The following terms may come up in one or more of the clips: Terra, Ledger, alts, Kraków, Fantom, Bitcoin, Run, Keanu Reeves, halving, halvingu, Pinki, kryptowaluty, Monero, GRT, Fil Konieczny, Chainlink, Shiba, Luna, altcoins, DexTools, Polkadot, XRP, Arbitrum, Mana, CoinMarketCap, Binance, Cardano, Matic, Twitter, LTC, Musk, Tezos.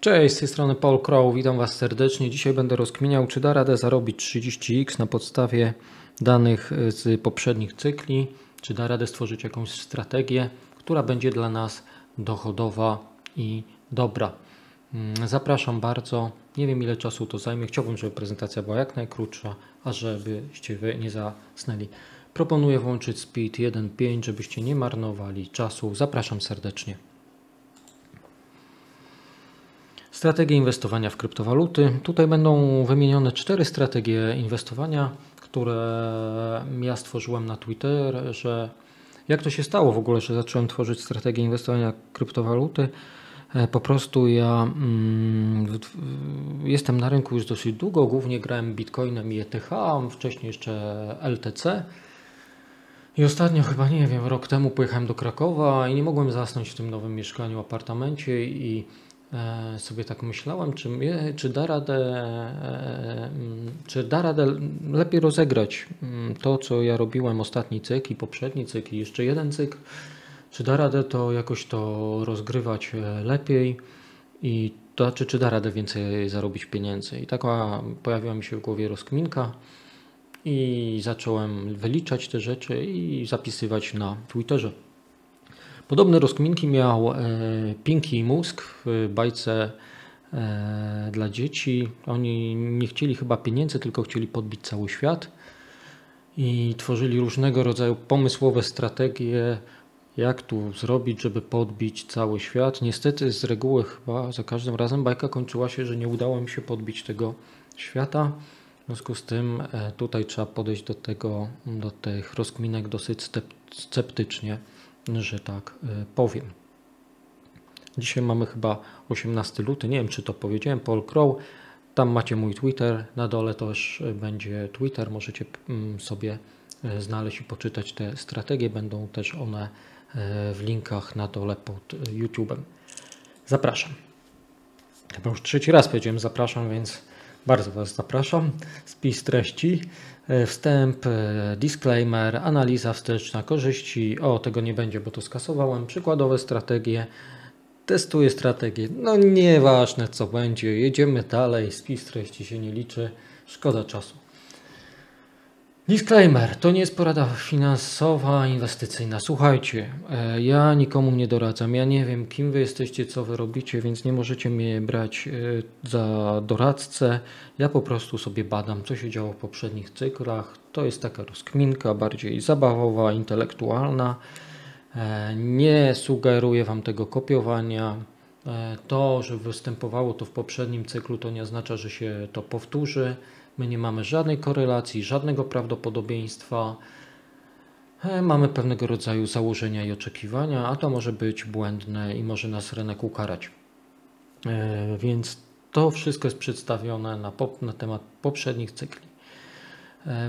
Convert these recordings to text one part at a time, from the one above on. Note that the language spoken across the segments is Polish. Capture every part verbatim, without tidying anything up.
Cześć, z tej strony Paul Crow, witam Was serdecznie. Dzisiaj będę rozkminiał, czy da radę zarobić trzydzieści razy na podstawie danych z poprzednich cykli, czy da radę stworzyć jakąś strategię, która będzie dla nas dochodowa i dobra. Zapraszam bardzo, nie wiem ile czasu to zajmie, chciałbym, żeby prezentacja była jak najkrótsza, a żebyście Wy nie zasnęli. Proponuję włączyć speed jeden przecinek pięć, żebyście nie marnowali czasu. Zapraszam serdecznie. Strategie inwestowania w kryptowaluty. Tutaj będą wymienione cztery strategie inwestowania, które ja stworzyłem na Twitterze. Jak to się stało w ogóle, że zacząłem tworzyć strategię inwestowania w kryptowaluty? Po prostu ja mm, jestem na rynku już dosyć długo, głównie grałem Bitcoinem i E T H, wcześniej jeszcze L T C. I ostatnio chyba, nie wiem, rok temu pojechałem do Krakowa i nie mogłem zasnąć w tym nowym mieszkaniu, apartamencie i sobie tak myślałem, czy, czy, da radę, czy da radę lepiej rozegrać to, co ja robiłem ostatni cykl i poprzedni cykl i jeszcze jeden cykl, czy da radę to jakoś to rozgrywać lepiej i to, czy, czy da radę więcej zarobić pieniędzy. I taka pojawiła mi się w głowie rozkminka i zacząłem wyliczać te rzeczy i zapisywać na Twitterze. Podobne rozkminki miał e, Pinki i Musk w bajce e, dla dzieci. Oni nie chcieli chyba pieniędzy, tylko chcieli podbić cały świat i tworzyli różnego rodzaju pomysłowe strategie, jak tu zrobić, żeby podbić cały świat. Niestety z reguły chyba za każdym razem bajka kończyła się, że nie udało mi się podbić tego świata. W związku z tym e, tutaj trzeba podejść do tego, do tych rozkminek dosyć sceptycznie, że tak powiem. Dzisiaj mamy chyba osiemnastego lutego, nie wiem czy to powiedziałem, Paul Crow, tam macie mój Twitter, na dole też będzie Twitter, możecie sobie znaleźć i poczytać te strategie, będą też one w linkach na dole pod YouTube'em. Zapraszam. Chyba już trzeci raz powiedziałem zapraszam, więc bardzo Was zapraszam. Spis treści, wstęp, disclaimer, analiza wsteczna, korzyści. O, tego nie będzie, bo to skasowałem. Przykładowe strategie, testuję strategię. No nieważne co będzie, jedziemy dalej. Spis treści się nie liczy, szkoda czasu. Disclaimer, to nie jest porada finansowa, inwestycyjna. Słuchajcie, ja nikomu nie doradzam, ja nie wiem kim wy jesteście, co wy robicie, więc nie możecie mnie brać za doradcę. Ja po prostu sobie badam, co się działo w poprzednich cyklach. To jest taka rozkminka bardziej zabawowa, intelektualna. Nie sugeruję wam tego kopiowania. To, że występowało to w poprzednim cyklu, to nie oznacza, że się to powtórzy. My nie mamy żadnej korelacji, żadnego prawdopodobieństwa. Mamy pewnego rodzaju założenia i oczekiwania, a to może być błędne i może nas rynek ukarać. Więc to wszystko jest przedstawione na, pop, na temat poprzednich cykli.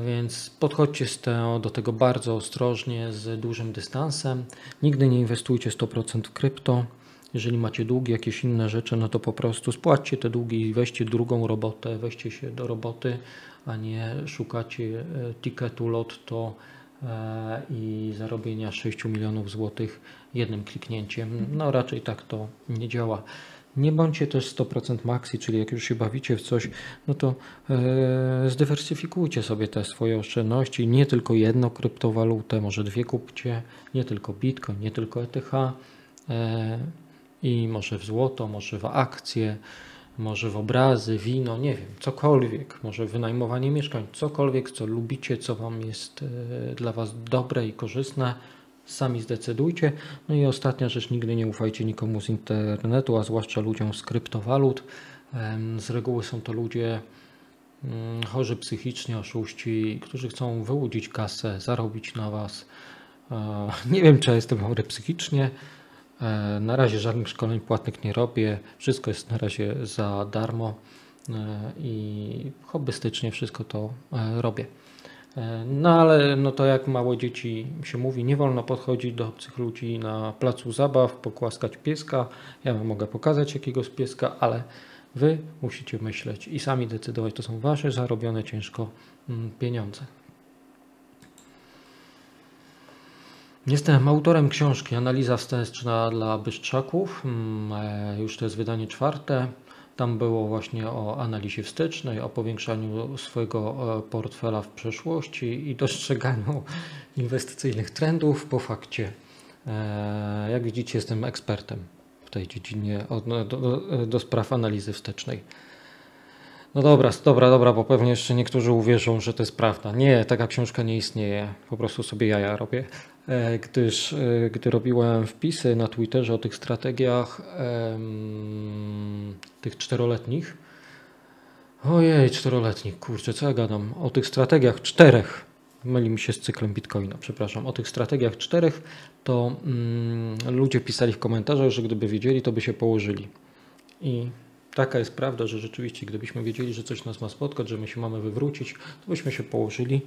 Więc podchodźcie z tego, do tego bardzo ostrożnie, z dużym dystansem. Nigdy nie inwestujcie sto procent w krypto. Jeżeli macie długi, jakieś inne rzeczy, no to po prostu spłaccie te długi i weźcie drugą robotę, weźcie się do roboty, a nie szukacie tiketu lotto i zarobienia sześciu milionów złotych jednym kliknięciem. No raczej tak to nie działa. Nie bądźcie też sto procent maxi, czyli jak już się bawicie w coś, no to zdywersyfikujcie sobie te swoje oszczędności. Nie tylko jedną kryptowalutę, może dwie kupcie, nie tylko Bitcoin, nie tylko E T H. I może w złoto, może w akcje, może w obrazy, wino, nie wiem, cokolwiek, może wynajmowanie mieszkań, cokolwiek, co lubicie, co wam jest e, dla was dobre i korzystne, sami zdecydujcie. No i ostatnia rzecz, nigdy nie ufajcie nikomu z internetu, a zwłaszcza ludziom z kryptowalut. E, z reguły są to ludzie mm, chorzy psychicznie, oszuści, którzy chcą wyłudzić kasę, zarobić na was. E, nie wiem, czy ja jestem chory psychicznie. Na razie żadnych szkoleń płatnych nie robię, wszystko jest na razie za darmo i hobbystycznie wszystko to robię. No ale no to jak małe dzieci się mówi, nie wolno podchodzić do obcych ludzi na placu zabaw, pokłaskać pieska. Ja wam mogę pokazać jakiegoś pieska, ale wy musicie myśleć i sami decydować, to są wasze zarobione ciężko pieniądze. Jestem autorem książki Analiza wsteczna dla bystrzaków. Już to jest wydanie czwarte. Tam było właśnie o analizie wstecznej, o powiększaniu swojego portfela w przeszłości i dostrzeganiu inwestycyjnych trendów po fakcie. Jak widzicie, jestem ekspertem w tej dziedzinie do, do, do spraw analizy wstecznej. No dobra, dobra, dobra, bo pewnie jeszcze niektórzy uwierzą, że to jest prawda. Nie, taka książka nie istnieje. Po prostu sobie jaja robię. Gdyż gdy robiłem wpisy na Twitterze o tych strategiach em, tych czteroletnich. Ojej, czteroletnich, kurczę, co ja gadam? O tych strategiach czterech. Myli mi się z cyklem Bitcoina, przepraszam. O tych strategiach czterech to mm, ludzie pisali w komentarzach, że gdyby wiedzieli, to by się położyli. I taka jest prawda, że rzeczywiście gdybyśmy wiedzieli, że coś nas ma spotkać, że my się mamy wywrócić, to byśmy się położyli,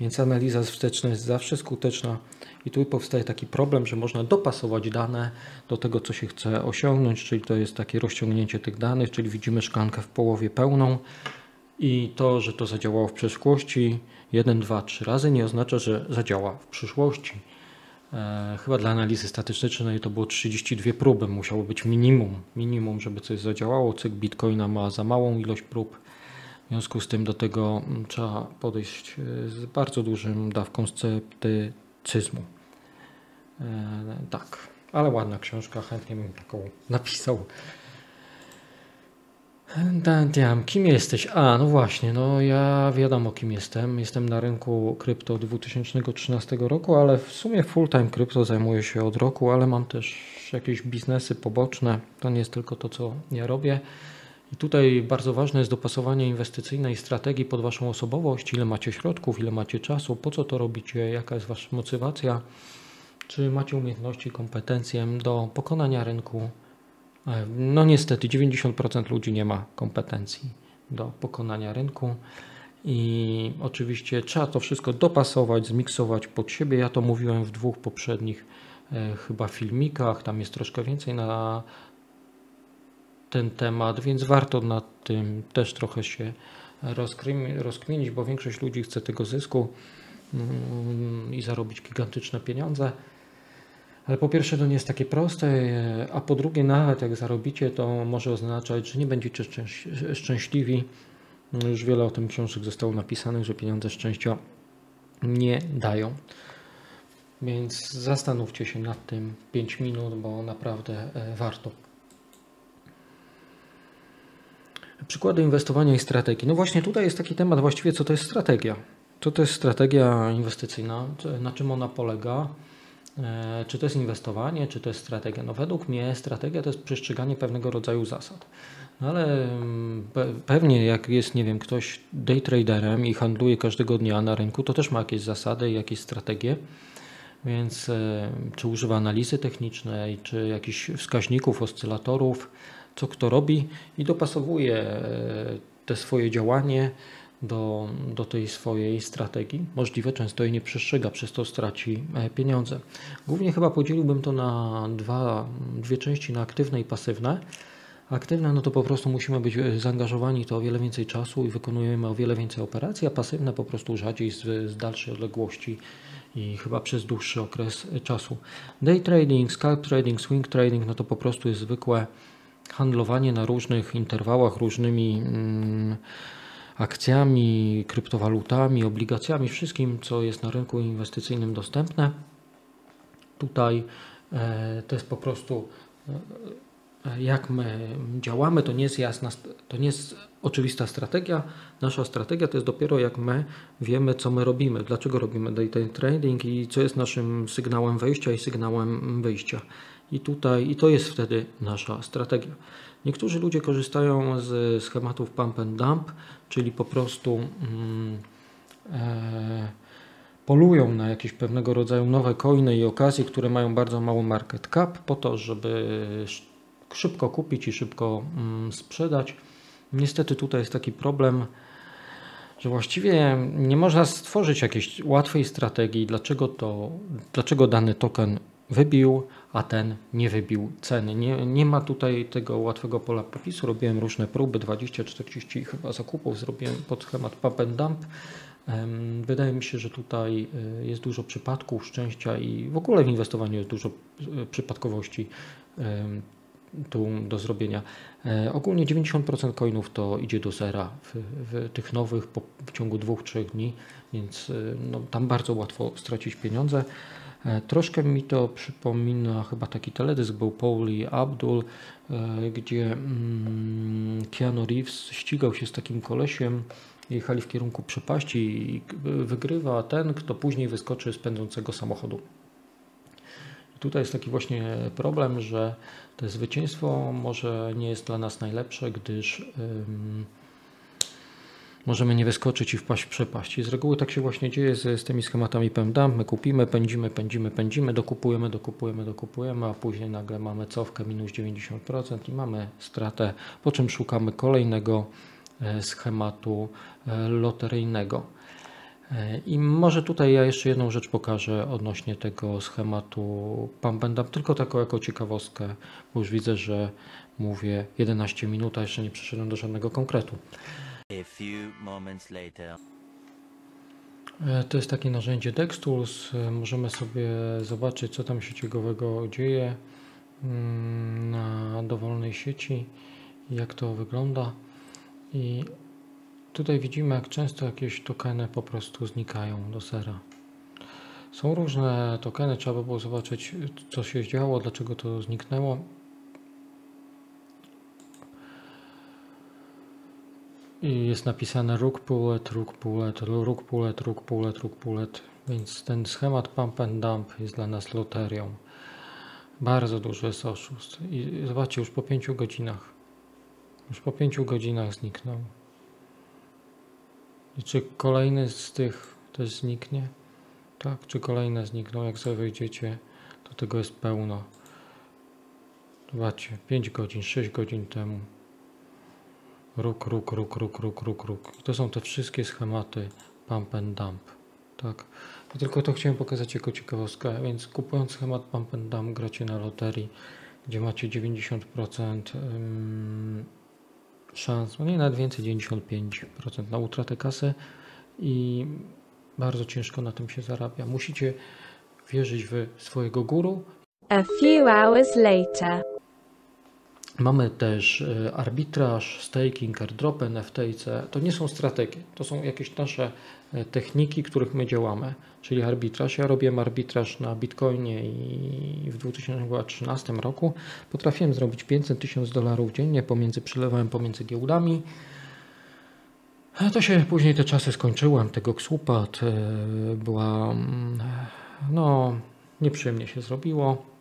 więc analiza wsteczna jest zawsze skuteczna i tu powstaje taki problem, że można dopasować dane do tego, co się chce osiągnąć, czyli to jest takie rozciągnięcie tych danych, czyli widzimy szklankę w połowie pełną i to, że to zadziałało w przeszłości jeden, dwa, trzy razy nie oznacza, że zadziała w przyszłości. E, chyba dla analizy statystycznej to było trzydzieści dwie próby, musiało być minimum, minimum, żeby coś zadziałało. Cykl Bitcoina ma za małą ilość prób, w związku z tym do tego trzeba podejść z bardzo dużym dawką sceptycyzmu. E, tak, ale ładna książka, chętnie bym taką napisał. Kim jesteś? A, no właśnie, no ja wiadomo kim jestem. Jestem na rynku krypto od dwa tysiące trzynastego roku, ale w sumie full-time krypto zajmuję się od roku, ale mam też jakieś biznesy poboczne. To nie jest tylko to, co ja robię. I tutaj bardzo ważne jest dopasowanie inwestycyjnej strategii pod waszą osobowość. Ile macie środków, ile macie czasu, po co to robicie, jaka jest wasza motywacja, czy macie umiejętności, kompetencje do pokonania rynku. No niestety dziewięćdziesiąt procent ludzi nie ma kompetencji do pokonania rynku i oczywiście trzeba to wszystko dopasować, zmiksować pod siebie. Ja to mówiłem w dwóch poprzednich e, chyba filmikach, tam jest troszkę więcej na ten temat, więc warto nad tym też trochę się rozkminić, bo większość ludzi chce tego zysku mm, i zarobić gigantyczne pieniądze. Ale po pierwsze to nie jest takie proste, a po drugie nawet jak zarobicie, to może oznaczać, że nie będziecie szczęśliwi. Już wiele o tym książek zostało napisanych, że pieniądze szczęścia nie dają. Więc zastanówcie się nad tym pięć minut, bo naprawdę warto. Przykłady inwestowania i strategii. No właśnie tutaj jest taki temat właściwie, co to jest strategia. Co to jest strategia inwestycyjna, na czym ona polega. Czy to jest inwestowanie, czy to jest strategia? No według mnie strategia to jest przestrzeganie pewnego rodzaju zasad. No ale pewnie jak jest, nie wiem, ktoś day traderem i handluje każdego dnia na rynku, to też ma jakieś zasady i jakieś strategie. Więc czy używa analizy technicznej, czy jakichś wskaźników, oscylatorów, co kto robi i dopasowuje te swoje działanie Do, do tej swojej strategii. Możliwe, często jej nie przestrzega, przez to straci pieniądze. Głównie chyba podzieliłbym to na dwa, dwie części, na aktywne i pasywne. Aktywne, no to po prostu musimy być zaangażowani, to o wiele więcej czasu i wykonujemy o wiele więcej operacji, a pasywne po prostu rzadziej z, z dalszej odległości i chyba przez dłuższy okres czasu. Day trading, scalp trading, swing trading, no to po prostu jest zwykłe handlowanie na różnych interwałach, różnymi mm, akcjami, kryptowalutami, obligacjami, wszystkim, co jest na rynku inwestycyjnym dostępne. Tutaj e, to jest po prostu, e, jak my działamy, to nie jest jasna, to nie jest oczywista strategia. Nasza strategia to jest dopiero jak my wiemy, co my robimy, dlaczego robimy day trading i co jest naszym sygnałem wejścia i sygnałem wyjścia. I tutaj, i to jest wtedy nasza strategia. Niektórzy ludzie korzystają z schematów pump and dump, czyli po prostu mm, e, polują na jakieś pewnego rodzaju nowe coiny i okazje, które mają bardzo mały market cap, po to, żeby szybko kupić i szybko mm, sprzedać. Niestety tutaj jest taki problem, że właściwie nie można stworzyć jakiejś łatwej strategii, dlaczego, to, dlaczego dany token wybił, a ten nie wybił ceny. Nie, nie ma tutaj tego łatwego pola popisu. Robiłem różne próby, dwadzieścia czterdzieści chyba zakupów zrobiłem pod schemat pump and dump, Wydaje mi się, że tutaj jest dużo przypadków szczęścia i w ogóle w inwestowaniu jest dużo przypadkowości tu do zrobienia. Ogólnie dziewięćdziesiąt procent coinów to idzie do zera w, w tych nowych po, w ciągu dwóch trzech dni, więc no, tam bardzo łatwo stracić pieniądze. Troszkę mi to przypomina, chyba taki teledysk był Paul i Abdul, gdzie Keanu Reeves ścigał się z takim kolesiem, jechali w kierunku przepaści i wygrywa ten, kto później wyskoczy z pędzącego samochodu. Tutaj jest taki właśnie problem, że to zwycięstwo może nie jest dla nas najlepsze, gdyż um, możemy nie wyskoczyć i wpaść w przepaść. I z reguły tak się właśnie dzieje z, z tymi schematami pem-dam. My kupimy, pędzimy, pędzimy, pędzimy, dokupujemy, dokupujemy, dokupujemy, a później nagle mamy cofkę minus dziewięćdziesiąt procent i mamy stratę, po czym szukamy kolejnego schematu loteryjnego. I może tutaj ja jeszcze jedną rzecz pokażę odnośnie tego schematu pump and dump, tylko taką jako ciekawostkę, bo już widzę, że mówię jedenaście minut, a jeszcze nie przeszedłem do żadnego konkretu. A few moments later. To jest takie narzędzie DexTools, możemy sobie zobaczyć, co tam się ciekawego dzieje na dowolnej sieci, jak to wygląda. I tutaj widzimy, jak często jakieś tokeny po prostu znikają do zera. Są różne tokeny, trzeba by było zobaczyć, co się działo, dlaczego to zniknęło. I jest napisane rug pullet, rug pullet, rug pullet, rug pullet, rug pullet, więc ten schemat pump and dump jest dla nas loterią. Bardzo dużo jest oszustw i zobaczcie, już po pięciu godzinach już po pięciu godzinach zniknął. I czy kolejny z tych też zniknie? Tak, czy kolejne znikną? Jak sobie wejdziecie, to tego jest pełno. Zobaczcie, pięć godzin, sześć godzin temu. Ruk, ruk, ruk, ruk, ruk, ruk, ruk. I to są te wszystkie schematy pump and dump. Tak. Ja tylko to chciałem pokazać jako ciekawostkę, więc kupując schemat pump and dump gracie na loterii, gdzie macie dziewięćdziesiąt procent ym... szans, no nie, nawet więcej, dziewięćdziesiąt pięć procent na utratę kasy i bardzo ciężko na tym się zarabia. Musicie wierzyć w swojego guru. A few hours later. Mamy też arbitraż, staking, airdrop, N F T i C. To nie są strategie, to są jakieś nasze techniki, których my działamy, czyli arbitraż. Ja robiłem arbitraż na Bitcoinie i w dwa tysiące trzynastym roku potrafiłem zrobić pięćset tysięcy dolarów dziennie pomiędzy przelewem, pomiędzy giełdami. A to się później te czasy skończyłem, tego X upadł, była, no nieprzyjemnie się zrobiło.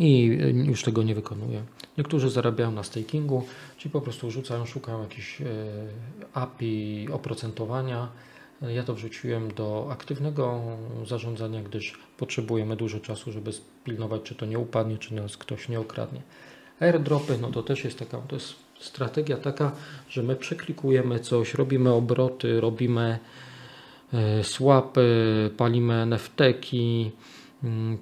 I już tego nie wykonuję. Niektórzy zarabiają na stakingu, czyli po prostu rzucają, szukają jakichś A P I oprocentowania. Ja to wrzuciłem do aktywnego zarządzania, gdyż potrzebujemy dużo czasu, żeby pilnować, czy to nie upadnie, czy nas ktoś nie okradnie. Airdropy, no to też jest taka, to jest strategia taka, że my przeklikujemy coś, robimy obroty, robimy swapy, palimy N F T ki.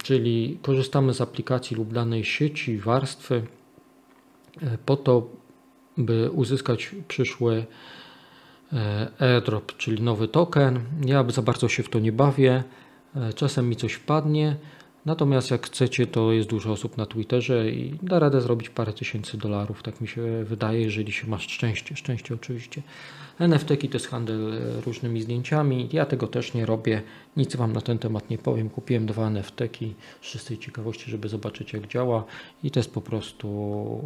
Czyli korzystamy z aplikacji lub danej sieci, warstwy po to, by uzyskać przyszły airdrop, czyli nowy token. Ja za bardzo się w to nie bawię, czasem mi coś wpadnie, natomiast jak chcecie, to jest dużo osób na Twitterze i da radę zrobić parę tysięcy dolarów, tak mi się wydaje, jeżeli się masz szczęście, szczęście oczywiście. N F T ki to jest handel różnymi zdjęciami, ja tego też nie robię, nic Wam na ten temat nie powiem. Kupiłem dwa N F T ki z czystej ciekawości, żeby zobaczyć, jak działa, i to jest po prostu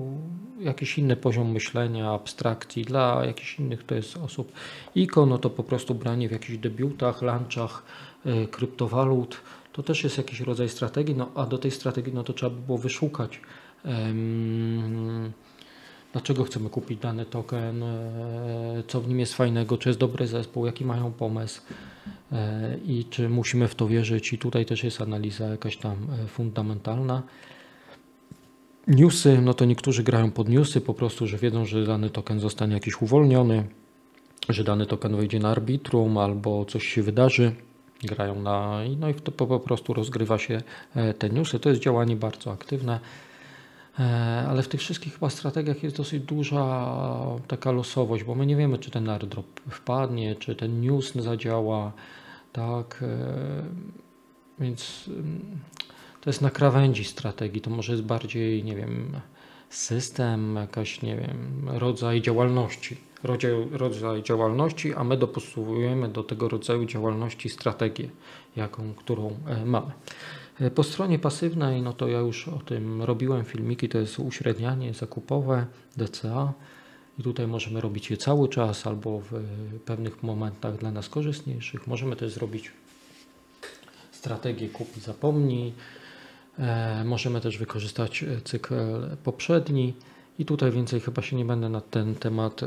jakiś inny poziom myślenia, abstrakcji, dla jakichś innych to jest osób. I K O no to po prostu branie w jakichś debiutach, lunchach yy, kryptowalut, to też jest jakiś rodzaj strategii, no a do tej strategii no to trzeba by było wyszukać, Um, dlaczego chcemy kupić dany token, co w nim jest fajnego, czy jest dobry zespół, jaki mają pomysł i czy musimy w to wierzyć. I tutaj też jest analiza jakaś tam fundamentalna. Newsy, no to niektórzy grają pod newsy, po prostu, że wiedzą, że dany token zostanie jakiś uwolniony, że dany token wejdzie na arbitrum albo coś się wydarzy. Grają na, no i to po prostu rozgrywa się te newsy. To jest działanie bardzo aktywne. ale w tych wszystkich chyba strategiach jest dosyć duża taka losowość, bo my nie wiemy, czy ten airdrop wpadnie, czy ten news zadziała, tak, więc to jest na krawędzi strategii, to może jest bardziej, nie wiem, system, jakaś, nie wiem, rodzaj działalności, rodzaj, rodzaj działalności, a my dopasowujemy do tego rodzaju działalności strategię, jaką, którą mamy. Po stronie pasywnej, no to ja już o tym robiłem filmiki, to jest uśrednianie zakupowe, D C A i tutaj możemy robić je cały czas albo w pewnych momentach dla nas korzystniejszych. Możemy też zrobić strategię kup i zapomnij, e, możemy też wykorzystać cykl poprzedni i tutaj więcej chyba się nie będę na ten temat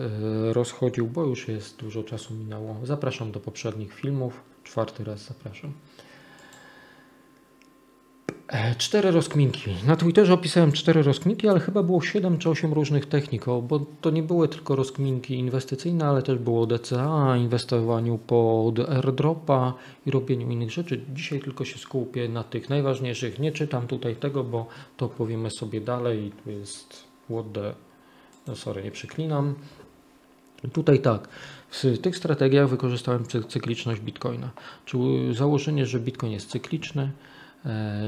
rozchodził, bo już jest dużo czasu minęło. Zapraszam do poprzednich filmów, czwarty raz zapraszam. Cztery rozkminki. Na Twitterze opisałem cztery rozkminki, ale chyba było siedem czy osiem różnych technik, bo to nie były tylko rozkminki inwestycyjne, ale też było D C A, inwestowaniu pod airdropa i robieniu innych rzeczy. Dzisiaj tylko się skupię na tych najważniejszych. Nie czytam tutaj tego, bo to powiemy sobie dalej. Tu jest what the... No sorry, nie przeklinam. Tutaj tak, w tych strategiach wykorzystałem cykliczność Bitcoina. Czyli założenie, że Bitcoin jest cykliczny,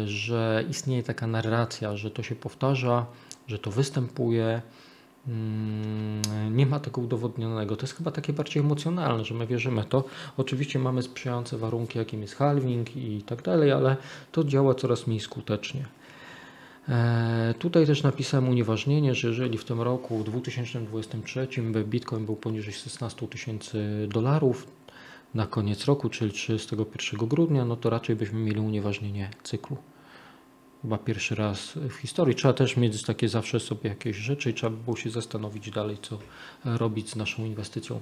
że istnieje taka narracja, że to się powtarza, że to występuje, nie ma tego udowodnionego. To jest chyba takie bardziej emocjonalne, że my wierzymy to. Oczywiście mamy sprzyjające warunki, jakim jest halving i tak dalej, ale to działa coraz mniej skutecznie. Tutaj też napisałem unieważnienie, że jeżeli w tym roku, w dwa tysiące dwudziestym trzecim, Bitcoin był poniżej szesnastu tysięcy dolarów, na koniec roku, czyli trzydziestego pierwszego grudnia, no to raczej byśmy mieli unieważnienie cyklu. Chyba pierwszy raz w historii. Trzeba też mieć takie zawsze sobie jakieś rzeczy i trzeba by było się zastanowić dalej, co robić z naszą inwestycją.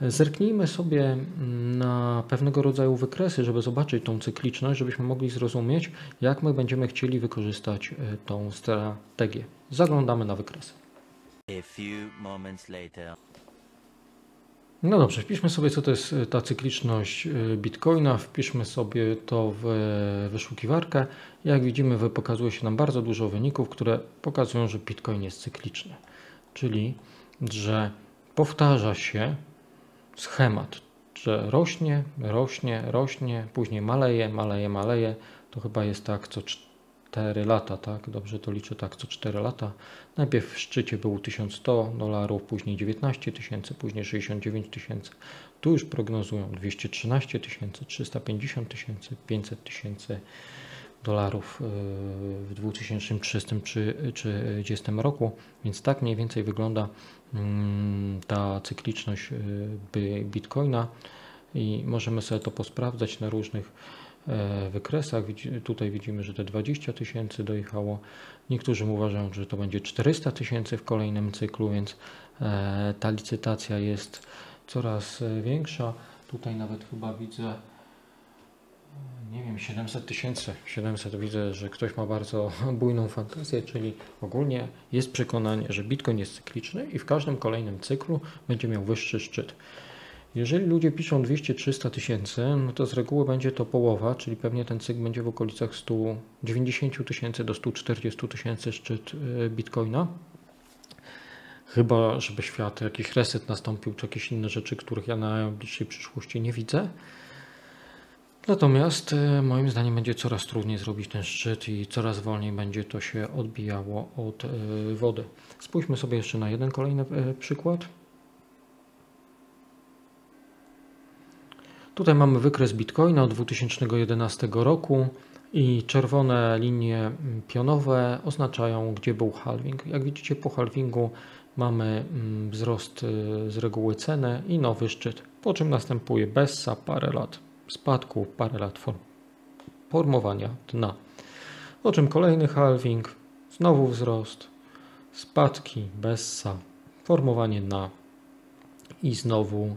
Zerknijmy sobie na pewnego rodzaju wykresy, żeby zobaczyć tą cykliczność, żebyśmy mogli zrozumieć, jak my będziemy chcieli wykorzystać tą strategię. Zaglądamy na wykresy. A few moments later. No dobrze, wpiszmy sobie, co to jest ta cykliczność Bitcoina, wpiszmy sobie to w wyszukiwarkę. Jak widzimy, pokazuje się nam bardzo dużo wyników, które pokazują, że Bitcoin jest cykliczny, czyli że powtarza się schemat, że rośnie, rośnie, rośnie, później maleje, maleje, maleje. To chyba jest tak co cztery lata, tak? Dobrze to liczę, tak, co cztery lata. Najpierw w szczycie było tysiąc sto dolarów, później dziewiętnaście tysięcy, później sześćdziesiąt dziewięć tysięcy. Tu już prognozują dwieście trzynaście tysięcy, trzysta pięćdziesiąt tysięcy, pięćset tysięcy dolarów w dwa tysiące trzydziestym roku. Więc tak mniej więcej wygląda ta cykliczność Bitcoina i możemy sobie to posprawdzać na różnych wykresach. Tutaj widzimy, że te dwadzieścia tysięcy dojechało. Niektórzy uważają, że to będzie czterysta tysięcy w kolejnym cyklu, więc ta licytacja jest coraz większa. Tutaj nawet chyba widzę, nie wiem, siedemset tysięcy. siedemset widzę, że ktoś ma bardzo bujną fantazję, czyli ogólnie jest przekonanie, że Bitcoin jest cykliczny i w każdym kolejnym cyklu będzie miał wyższy szczyt. Jeżeli ludzie piszą dwieście trzysta tysięcy, no to z reguły będzie to połowa, czyli pewnie ten cykl będzie w okolicach stu dziewięćdziesięciu tysięcy do stu czterdziestu tysięcy szczyt Bitcoina. Chyba żeby świat, jakiś reset nastąpił, czy jakieś inne rzeczy, których ja na najbliższej przyszłości nie widzę. Natomiast moim zdaniem będzie coraz trudniej zrobić ten szczyt i coraz wolniej będzie to się odbijało od wody. Spójrzmy sobie jeszcze na jeden kolejny przykład. Tutaj mamy wykres Bitcoina od dwa tysiące jedenastego roku i czerwone linie pionowe oznaczają, gdzie był halving. Jak widzicie, po halvingu mamy wzrost z reguły ceny i nowy szczyt, po czym następuje bessa, parę lat spadku, parę lat formowania dna. Po czym kolejny halving, znowu wzrost, spadki, bessa, formowanie dna i znowu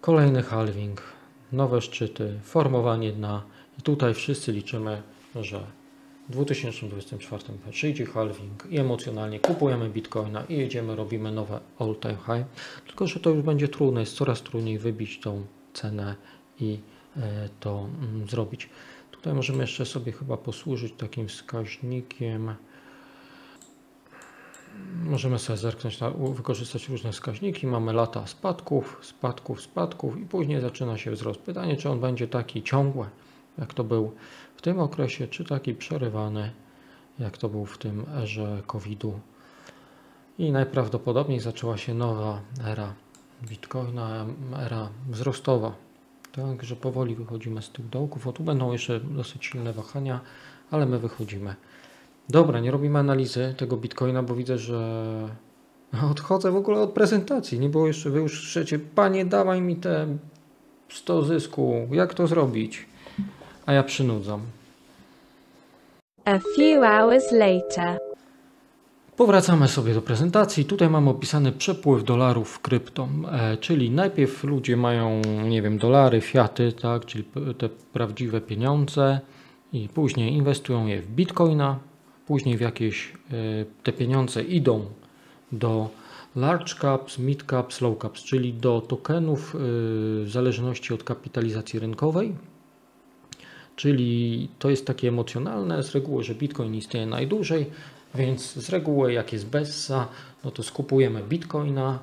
kolejny halving, nowe szczyty, formowanie dna i tutaj wszyscy liczymy, że w dwa tysiące dwudziestym czwartym przyjdzie halving i emocjonalnie kupujemy Bitcoina i jedziemy, robimy nowe all time high, tylko że to już będzie trudne, jest coraz trudniej wybić tą cenę i to zrobić. Tutaj możemy jeszcze sobie chyba posłużyć takim wskaźnikiem Możemy sobie zerknąć, na, wykorzystać różne wskaźniki. Mamy lata spadków, spadków, spadków i później zaczyna się wzrost. Pytanie, czy on będzie taki ciągły, jak to był w tym okresie, czy taki przerywany, jak to był w tym erze kowida. I najprawdopodobniej zaczęła się nowa era Bitcoina, era wzrostowa. Także powoli wychodzimy z tych dołków. O, tu będą jeszcze dosyć silne wahania, ale my wychodzimy. Dobra, nie robimy analizy tego Bitcoina, bo widzę, że odchodzę w ogóle od prezentacji. Nie było jeszcze, wy już krzyczcie, panie, dawaj mi te sto zysku, jak to zrobić? A ja przynudzam. A few hours later. Powracamy sobie do prezentacji. Tutaj mamy opisany przepływ dolarów w krypto, e, czyli najpierw ludzie mają, nie wiem, dolary, fiaty, tak, czyli te prawdziwe pieniądze i później inwestują je w Bitcoina, później w jakieś, e, te pieniądze idą do large caps, mid caps, low caps, czyli do tokenów e, w zależności od kapitalizacji rynkowej. Czyli to jest takie emocjonalne, z reguły, że Bitcoin istnieje najdłużej, więc z reguły jak jest bessa, no to skupujemy Bitcoina,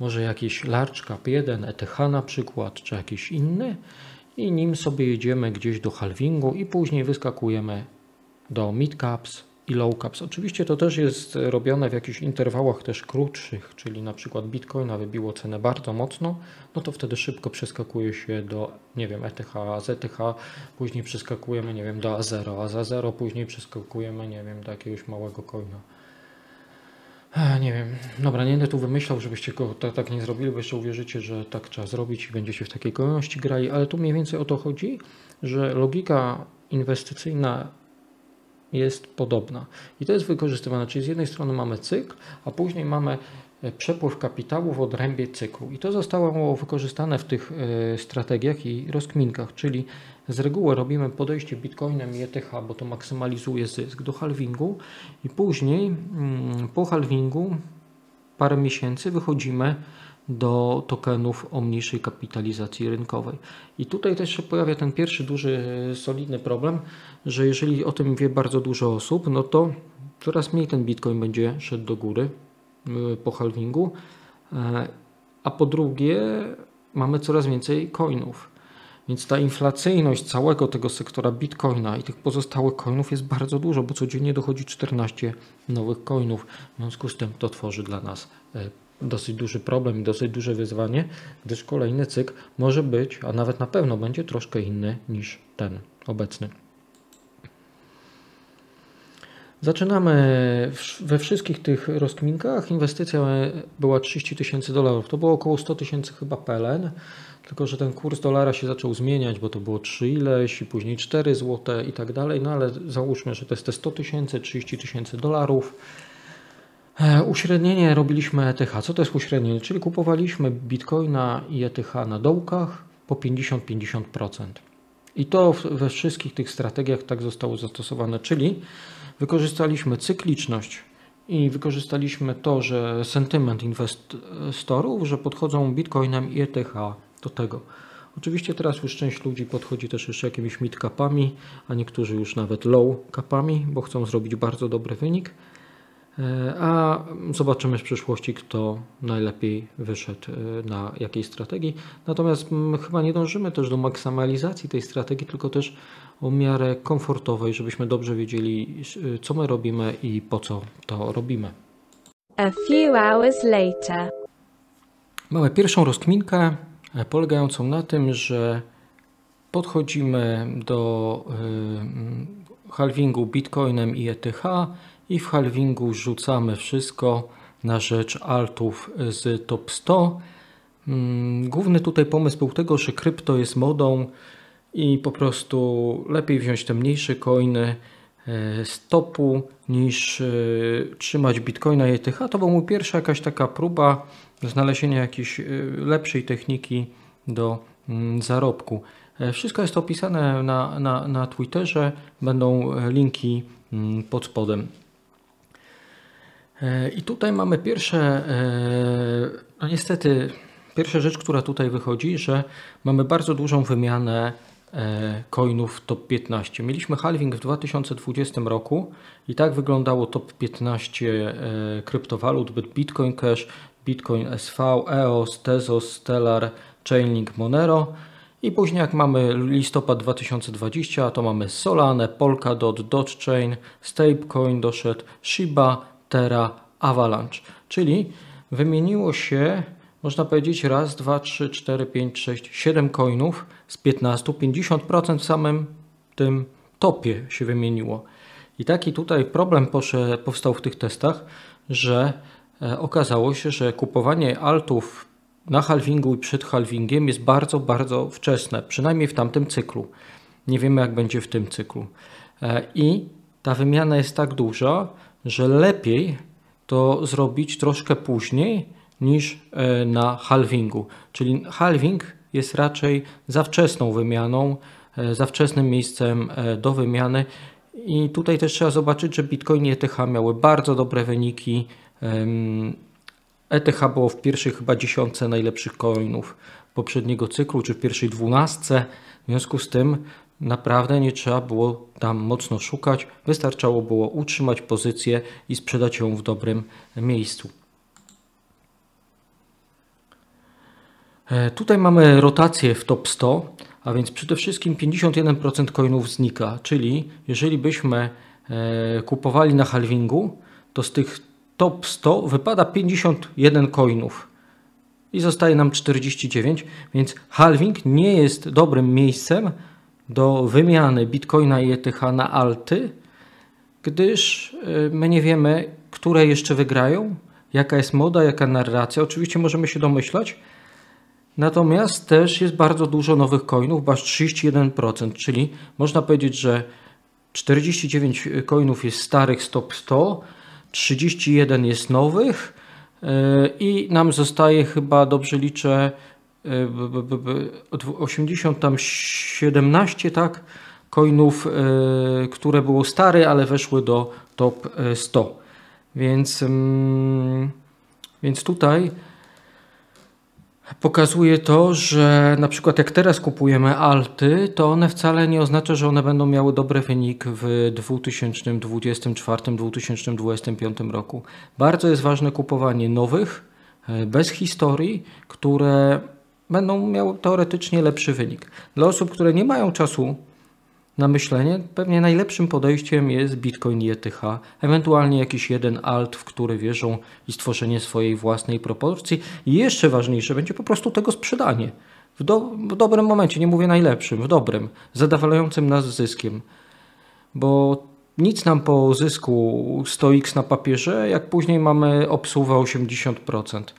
może jakiś large cap jeden, E T H na przykład, czy jakiś inny i nim sobie jedziemy gdzieś do halvingu i później wyskakujemy do mid caps i low caps. Oczywiście to też jest robione w jakichś interwałach też krótszych, czyli na przykład Bitcoina wybiło cenę bardzo mocno, no to wtedy szybko przeskakuje się do, nie wiem, E T H, Z T H, później przeskakujemy, nie wiem, do A zero, a za zero później przeskakujemy, nie wiem, do jakiegoś małego coina. Nie wiem, dobra, nie będę tu wymyślał, żebyście go tak, tak nie zrobili, bo jeszcze uwierzycie, że tak trzeba zrobić i będziecie w takiej kolejności grali, ale tu mniej więcej o to chodzi, że logika inwestycyjna jest podobna. I to jest wykorzystywane, czyli z jednej strony mamy cykl, a później mamy przepływ kapitału w odrębie cyklu. I to zostało wykorzystane w tych strategiach i rozkminkach, czyli z reguły robimy podejście Bitcoinem i E T H, bo to maksymalizuje zysk do halvingu i później po halvingu parę miesięcy wychodzimy do tokenów o mniejszej kapitalizacji rynkowej. I tutaj też się pojawia ten pierwszy duży, solidny problem, że jeżeli o tym wie bardzo dużo osób, no to coraz mniej ten Bitcoin będzie szedł do góry po halvingu, a po drugie mamy coraz więcej coinów. Więc ta inflacyjność całego tego sektora Bitcoina i tych pozostałych coinów jest bardzo dużo, bo codziennie dochodzi czternaście nowych coinów. W związku z tym to tworzy dla nas dosyć duży problem i dosyć duże wyzwanie, gdyż kolejny cykl może być, a nawet na pewno będzie troszkę inny niż ten obecny. Zaczynamy we wszystkich tych rozkminkach. Inwestycja była trzydzieści tysięcy dolarów, to było około sto tysięcy chyba P L N, tylko że ten kurs dolara się zaczął zmieniać, bo to było trzy ileś i później cztery złote i tak dalej, no ale załóżmy, że to jest te sto tysięcy, trzydzieści tysięcy dolarów. Uśrednienie robiliśmy E T H. Co to jest uśrednienie? Czyli kupowaliśmy Bitcoina i E T H na dołkach po pięćdziesiąt pięćdziesiąt procent. I to we wszystkich tych strategiach tak zostało zastosowane, czyli wykorzystaliśmy cykliczność i wykorzystaliśmy to, że sentyment inwestorów, że podchodzą Bitcoinem i E T H do tego. Oczywiście teraz już część ludzi podchodzi też jeszcze jakimiś mid-capami, a niektórzy już nawet low-capami, bo chcą zrobić bardzo dobry wynik. A zobaczymy w przyszłości, kto najlepiej wyszedł na jakiej strategii. Natomiast chyba nie dążymy też do maksymalizacji tej strategii, tylko też o miarę komfortowej, żebyśmy dobrze wiedzieli, co my robimy i po co to robimy. A few hours later. Mamy pierwszą rozkminkę polegającą na tym, że podchodzimy do halvingu Bitcoinem i E T H i w halvingu rzucamy wszystko na rzecz altów z top sto. Główny tutaj pomysł był tego, że krypto jest modą i po prostu lepiej wziąć te mniejsze coiny z topu niż trzymać Bitcoina i E T H. To była mój pierwsza jakaś taka próba znalezienia jakiejś lepszej techniki do zarobku. Wszystko jest opisane na, na, na Twitterze, będą linki pod spodem. I tutaj mamy pierwsze, no niestety, pierwsza rzecz, która tutaj wychodzi, że mamy bardzo dużą wymianę coinów top piętnaście. Mieliśmy halving w dwa tysiące dwudziestym roku i tak wyglądało top piętnaście kryptowalut: Bitcoin Cash, Bitcoin S V, E O S, Tezos, Stellar, Chainlink, Monero. I później jak mamy listopad dwa tysiące dwudziesty, to mamy Solanę, Polkadot, Dogecoin, Stablecoin doszedł, Shiba, Terra, Avalanche. Czyli wymieniło się, można powiedzieć, raz, dwa, trzy, cztery, pięć, sześć, siedem coinów z piętnastu, pięćdziesiąt procent w samym tym topie się wymieniło. I taki tutaj problem powstał w tych testach, że okazało się, że kupowanie altów na halvingu i przed halvingiem jest bardzo, bardzo wczesne, przynajmniej w tamtym cyklu. Nie wiemy, jak będzie w tym cyklu. I ta wymiana jest tak duża, że lepiej to zrobić troszkę później niż na halvingu. Czyli halving jest raczej za wczesną wymianą, za wczesnym miejscem do wymiany. I tutaj też trzeba zobaczyć, że Bitcoin i E T H miały bardzo dobre wyniki. E T H było w pierwszej chyba dziesiątce najlepszych coinów poprzedniego cyklu, czy w pierwszej dwunastce. W związku z tym naprawdę nie trzeba było tam mocno szukać. Wystarczało było utrzymać pozycję i sprzedać ją w dobrym miejscu. Tutaj mamy rotację w top sto, a więc przede wszystkim pięćdziesiąt jeden procent coinów znika. Czyli jeżeli byśmy kupowali na halvingu, to z tych top sto wypada pięćdziesiąt jeden coinów i zostaje nam czterdzieści dziewięć, więc halving nie jest dobrym miejscem do wymiany Bitcoina i E T H na alty, gdyż my nie wiemy, które jeszcze wygrają, jaka jest moda, jaka narracja. Oczywiście możemy się domyślać, natomiast też jest bardzo dużo nowych coinów, bo aż trzydzieści jeden procent, czyli można powiedzieć, że czterdzieści dziewięć coinów jest starych z top sto, trzydzieści jeden jest nowych i nam zostaje, chyba dobrze liczę, osiemdziesiąt, tam siedemnaście, tak, coinów, które było stare, ale weszły do top sto. Więc, więc tutaj pokazuje to, że na przykład jak teraz kupujemy alty, to one wcale nie oznacza, że one będą miały dobry wynik w dwa tysiące dwudziestym czwartym, dwa tysiące dwudziestym piątym roku. Bardzo jest ważne kupowanie nowych, bez historii, które będą miały teoretycznie lepszy wynik. Dla osób, które nie mają czasu na myślenie, pewnie najlepszym podejściem jest Bitcoin i E T H, ewentualnie jakiś jeden alt, w który wierzą, i stworzenie swojej własnej proporcji. I jeszcze ważniejsze będzie po prostu tego sprzedanie. W, do, w dobrym momencie, nie mówię najlepszym, w dobrym, zadowalającym nas zyskiem. Bo nic nam po zysku sto razy na papierze, jak później mamy obsuwę osiemdziesiąt procent.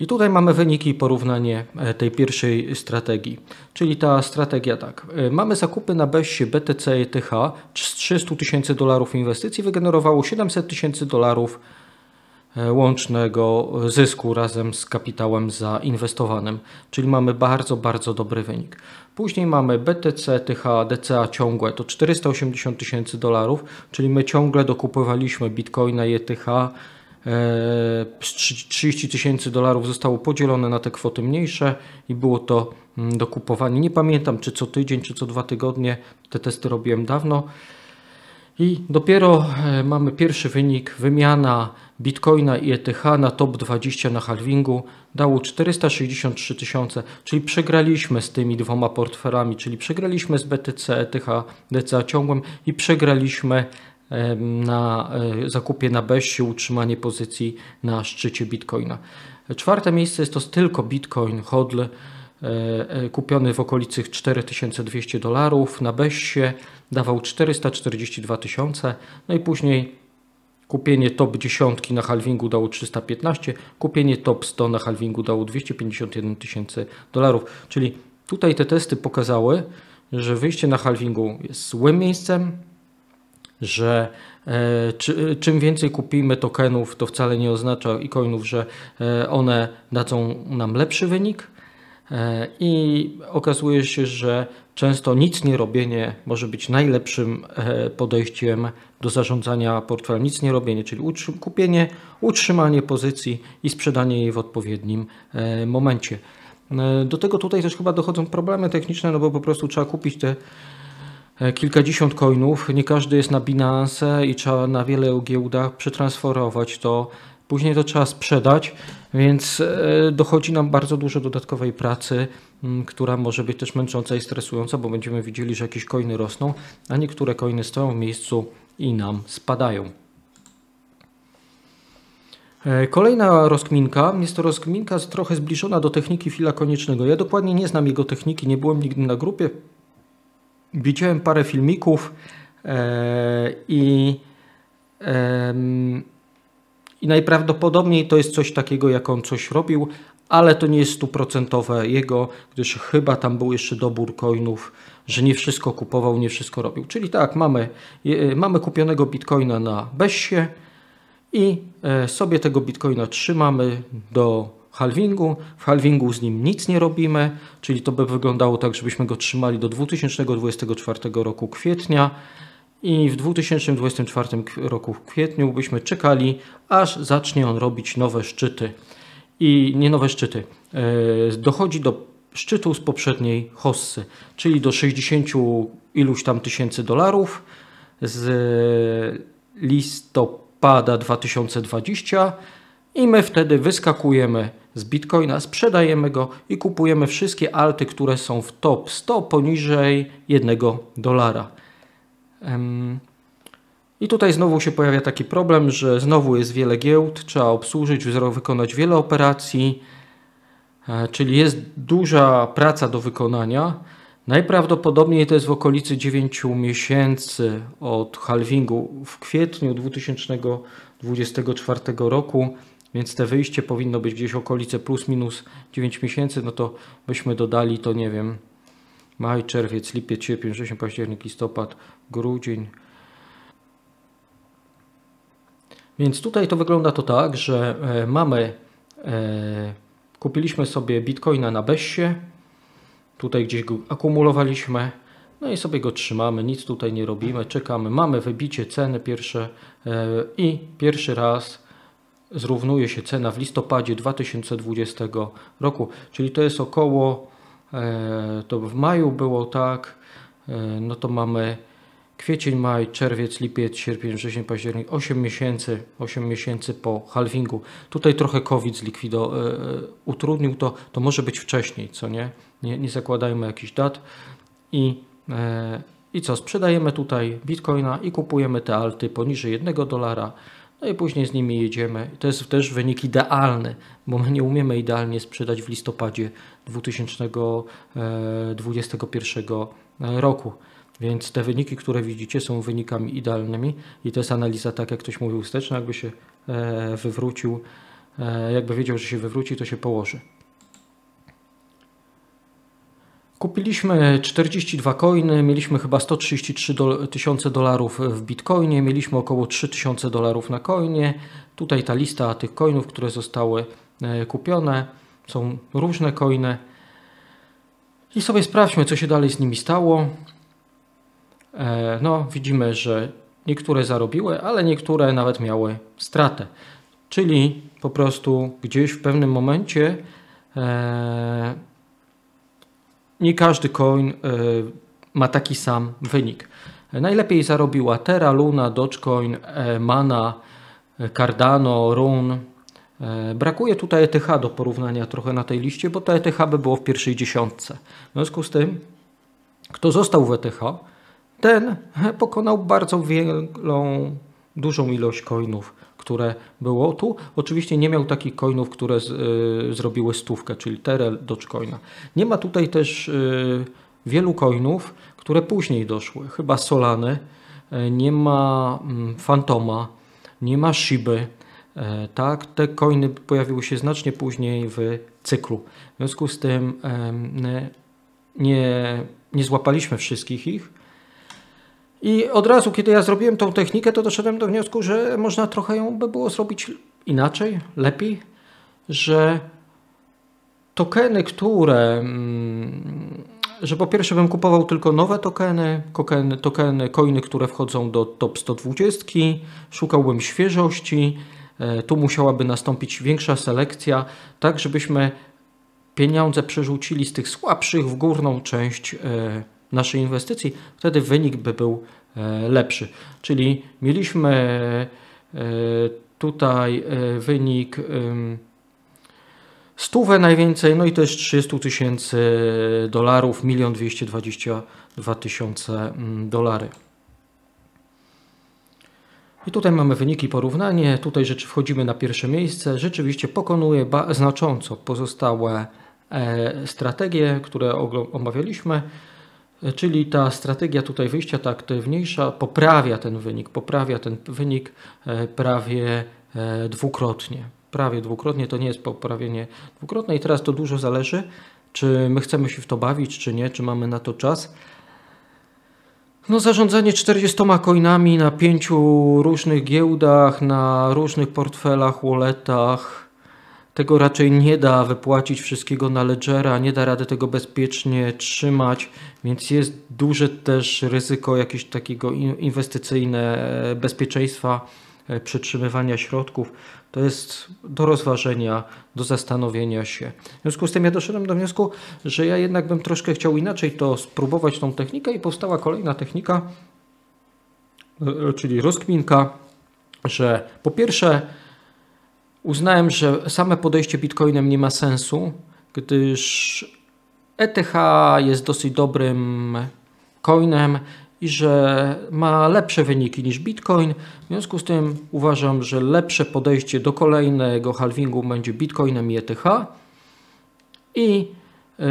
I tutaj mamy wyniki i porównanie tej pierwszej strategii. Czyli ta strategia tak. Mamy zakupy na bessie B T C E T H z trzystu tysięcy dolarów inwestycji, wygenerowało siedemset tysięcy dolarów łącznego zysku razem z kapitałem zainwestowanym. Czyli mamy bardzo, bardzo dobry wynik. Później mamy B T C, E T H, D C A ciągłe, to czterysta osiemdziesiąt tysięcy dolarów, czyli my ciągle dokupywaliśmy Bitcoina i E T H. trzydzieści tysięcy dolarów zostało podzielone na te kwoty mniejsze i było to dokupowanie. Nie pamiętam, czy co tydzień, czy co dwa tygodnie. Te testy robiłem dawno. I dopiero mamy pierwszy wynik. Wymiana Bitcoina i E T H na top dwadzieścia na halvingu dało czterysta sześćdziesiąt trzy tysiące, czyli przegraliśmy z tymi dwoma portfelami, czyli przegraliśmy z B T C, E T H, D C A ciągłym i przegraliśmy na zakupie na bessie, utrzymanie pozycji na szczycie Bitcoina. Czwarte miejsce jest to tylko Bitcoin hodl kupiony w okolicy cztery tysiące dwieście dolarów na bessie, dawał czterysta czterdzieści dwa tysiące, no i później kupienie top dziesięć na halvingu dało trzysta piętnaście, kupienie top sto na halvingu dało dwieście pięćdziesiąt jeden tysięcy dolarów, czyli tutaj te testy pokazały, że wyjście na halvingu jest złym miejscem, że e, czy, czym więcej kupimy tokenów, to wcale nie oznacza, i coinów, że e, one dadzą nam lepszy wynik, e, i okazuje się, że często nic nie robienie może być najlepszym e, podejściem do zarządzania portfelem. Nic nie robienie, czyli utrzym, kupienie, utrzymanie pozycji i sprzedanie jej w odpowiednim e, momencie. Do tego tutaj też chyba dochodzą problemy techniczne, no bo po prostu trzeba kupić te kilkadziesiąt coinów, nie każdy jest na Binance i trzeba na wiele giełdach przetransferować to, później to trzeba sprzedać, więc dochodzi nam bardzo dużo dodatkowej pracy, która może być też męcząca i stresująca, bo będziemy widzieli, że jakieś coiny rosną, a niektóre coiny stoją w miejscu i nam spadają. Kolejna rozkminka, jest to rozkminka trochę zbliżona do techniki Fila Koniecznego. Ja dokładnie nie znam jego techniki, nie byłem nigdy na grupie. Widziałem parę filmików i, i najprawdopodobniej to jest coś takiego, jak on coś robił, ale to nie jest stuprocentowe jego, gdyż chyba tam był jeszcze dobór coinów, że nie wszystko kupował, nie wszystko robił. Czyli tak, mamy, mamy kupionego bitcoina na bessie i sobie tego bitcoina trzymamy do halvingu. W halvingu z nim nic nie robimy, czyli to by wyglądało tak, żebyśmy go trzymali do dwa tysiące dwudziestego czwartego roku kwietnia i w dwa tysiące dwudziestym czwartym roku w kwietniu byśmy czekali, aż zacznie on robić nowe szczyty. I nie nowe szczyty, dochodzi do szczytu z poprzedniej hossy, czyli do sześćdziesięciu iluś tam tysięcy dolarów z listopada dwa tysiące dwudziestego i my wtedy wyskakujemy z Bitcoina, sprzedajemy go i kupujemy wszystkie alty, które są w top sto poniżej jednego dolara. I tutaj znowu się pojawia taki problem, że znowu jest wiele giełd, trzeba obsłużyć, wykonać wiele operacji, czyli jest duża praca do wykonania. Najprawdopodobniej to jest w okolicy dziewięciu miesięcy od halvingu w kwietniu dwa tysiące dwudziestego czwartego roku, więc te wyjście powinno być gdzieś w okolicy plus minus dziewięć miesięcy, no to byśmy dodali to, nie wiem, maj, czerwiec, lipiec, sierpień, wrzesień, październik, listopad, grudzień. Więc tutaj to wygląda to tak, że mamy, e, kupiliśmy sobie bitcoina na bessie, tutaj gdzieś go akumulowaliśmy, no i sobie go trzymamy, nic tutaj nie robimy, czekamy, mamy wybicie ceny pierwsze e, i pierwszy raz zrównuje się cena w listopadzie dwa tysiące dwudziestego roku, czyli to jest około, e, to w maju było tak, e, no to mamy kwiecień, maj, czerwiec, lipiec, sierpień, wrzesień, październik, osiem miesięcy, osiem miesięcy po halvingu. Tutaj trochę COVID zlikwidował, yy, utrudnił to, to może być wcześniej, co nie? Nie, nie zakładajmy jakichś dat. I, yy, i co, sprzedajemy tutaj bitcoina i kupujemy te alty poniżej jednego dolara, no i później z nimi jedziemy. To jest też wynik idealny, bo my nie umiemy idealnie sprzedać w listopadzie dwa tysiące dwudziestego pierwszego roku. Więc te wyniki, które widzicie, są wynikami idealnymi i to jest analiza, tak jak ktoś mówił, wsteczna, jakby się wywrócił, jakby wiedział, że się wywróci, to się położy. Kupiliśmy czterdzieści dwa coiny, mieliśmy chyba sto trzydzieści trzy tysiące dolarów w bitcoinie, mieliśmy około trzy tysiące dolarów na coinie. Tutaj ta lista tych coinów, które zostały kupione, są różne coiny. I sobie sprawdźmy, co się dalej z nimi stało. No, widzimy, że niektóre zarobiły, ale niektóre nawet miały stratę. Czyli po prostu gdzieś w pewnym momencie e, nie każdy coin e, ma taki sam wynik. Najlepiej zarobiła Terra, Luna, Dogecoin, e, Mana, Cardano, Run. E, brakuje tutaj E T H do porównania trochę na tej liście, bo to E T H by było w pierwszej dziesiątce. W związku z tym, kto został w E T H, ten pokonał bardzo wielką, dużą ilość coinów, które było tu. Oczywiście nie miał takich coinów, które z, y, zrobiły stówkę, czyli Terra, Dogecoina. Nie ma tutaj też y, wielu coinów, które później doszły. Chyba Solany, y, nie ma y, Fantoma, nie ma Shiby. Y, tak? Te coiny pojawiły się znacznie później w cyklu. W związku z tym y, nie, nie złapaliśmy wszystkich ich. I od razu, kiedy ja zrobiłem tą technikę, to doszedłem do wniosku, że można trochę ją by było zrobić inaczej, lepiej, że tokeny, które, że po pierwsze bym kupował tylko nowe tokeny, tokeny, tokeny coiny, które wchodzą do top sto dwadzieścia, szukałbym świeżości, tu musiałaby nastąpić większa selekcja, tak żebyśmy pieniądze przerzucili z tych słabszych w górną część naszej inwestycji, wtedy wynik by był lepszy. Czyli mieliśmy tutaj wynik stówę najwięcej, no i też trzydzieści tysięcy dolarów, milion dwieście dwadzieścia dwa tysiące dolarów. I tutaj mamy wyniki, porównanie, tutaj rzeczy wchodzimy na pierwsze miejsce, rzeczywiście pokonuje znacząco pozostałe e, strategie, które omawialiśmy, e, czyli ta strategia tutaj wyjścia, ta aktywniejsza, poprawia ten wynik, poprawia ten wynik e, prawie e, dwukrotnie. Prawie dwukrotnie, to nie jest poprawienie dwukrotne i teraz to dużo zależy, czy my chcemy się w to bawić, czy nie, czy mamy na to czas. No, zarządzanie czterdziestoma coinami na pięciu różnych giełdach, na różnych portfelach, walletach, tego raczej nie da wypłacić wszystkiego na Ledgera, nie da rady tego bezpiecznie trzymać, więc jest duże też ryzyko jakiegoś takiego inwestycyjne bezpieczeństwa, przetrzymywania środków. To jest do rozważenia, do zastanowienia się. W związku z tym ja doszedłem do wniosku, że ja jednak bym troszkę chciał inaczej to spróbować, tą technikę, i powstała kolejna technika, czyli rozkminka, że po pierwsze uznałem, że same podejście Bitcoinem nie ma sensu, gdyż E T H jest dosyć dobrym coinem i że ma lepsze wyniki niż Bitcoin. W związku z tym uważam, że lepsze podejście do kolejnego halvingu będzie Bitcoinem i E T H. I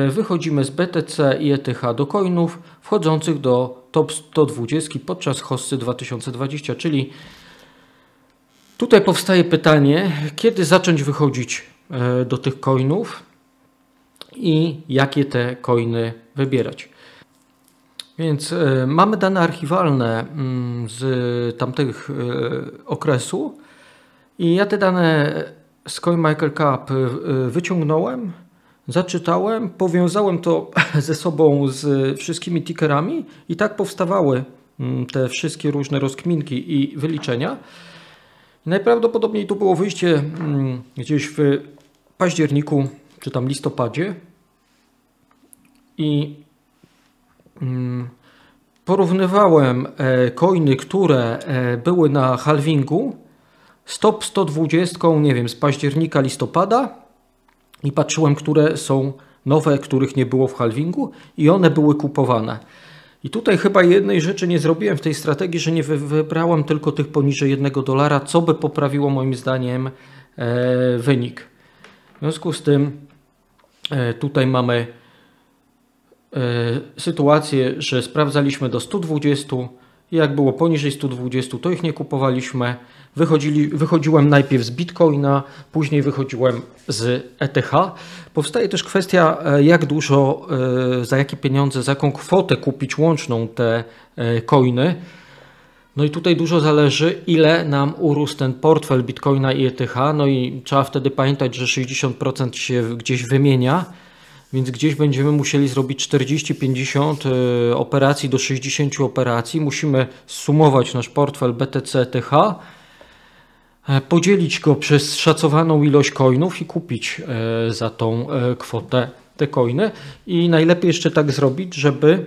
wychodzimy z B T C i E T H do coinów wchodzących do top sto dwadzieścia podczas hossy dwa tysiące dwudziestego, czyli tutaj powstaje pytanie, kiedy zacząć wychodzić do tych coinów i jakie te coiny wybierać. Więc y, mamy dane archiwalne y, z tamtych y, okresu i ja te dane z CoinMarketCap y, wyciągnąłem, zaczytałem, powiązałem to ze sobą z wszystkimi tickerami i tak powstawały y, te wszystkie różne rozkminki i wyliczenia. Najprawdopodobniej to było wyjście y, gdzieś w październiku czy tam listopadzie i porównywałem coiny, które były na halvingu z top sto dwadzieścia, nie wiem, z października, listopada i patrzyłem, które są nowe, których nie było w halvingu i one były kupowane. I tutaj chyba jednej rzeczy nie zrobiłem w tej strategii, że nie wybrałem tylko tych poniżej jednego dolara, co by poprawiło moim zdaniem wynik. W związku z tym tutaj mamy sytuację, że sprawdzaliśmy do stu dwudziestu i jak było poniżej stu dwudziestu, to ich nie kupowaliśmy. Wychodzili, wychodziłem najpierw z Bitcoina, później wychodziłem z E T H. Powstaje też kwestia, jak dużo, za jakie pieniądze, za jaką kwotę kupić łączną te coiny. No i tutaj dużo zależy, ile nam urósł ten portfel Bitcoina i E T H. No i trzeba wtedy pamiętać, że sześćdziesiąt procent się gdzieś wymienia. Więc gdzieś będziemy musieli zrobić czterdzieści pięćdziesiąt operacji do sześćdziesięciu operacji. Musimy sumować nasz portfel B T C T H, podzielić go przez szacowaną ilość coinów i kupić za tą kwotę te coiny. I najlepiej jeszcze tak zrobić, żeby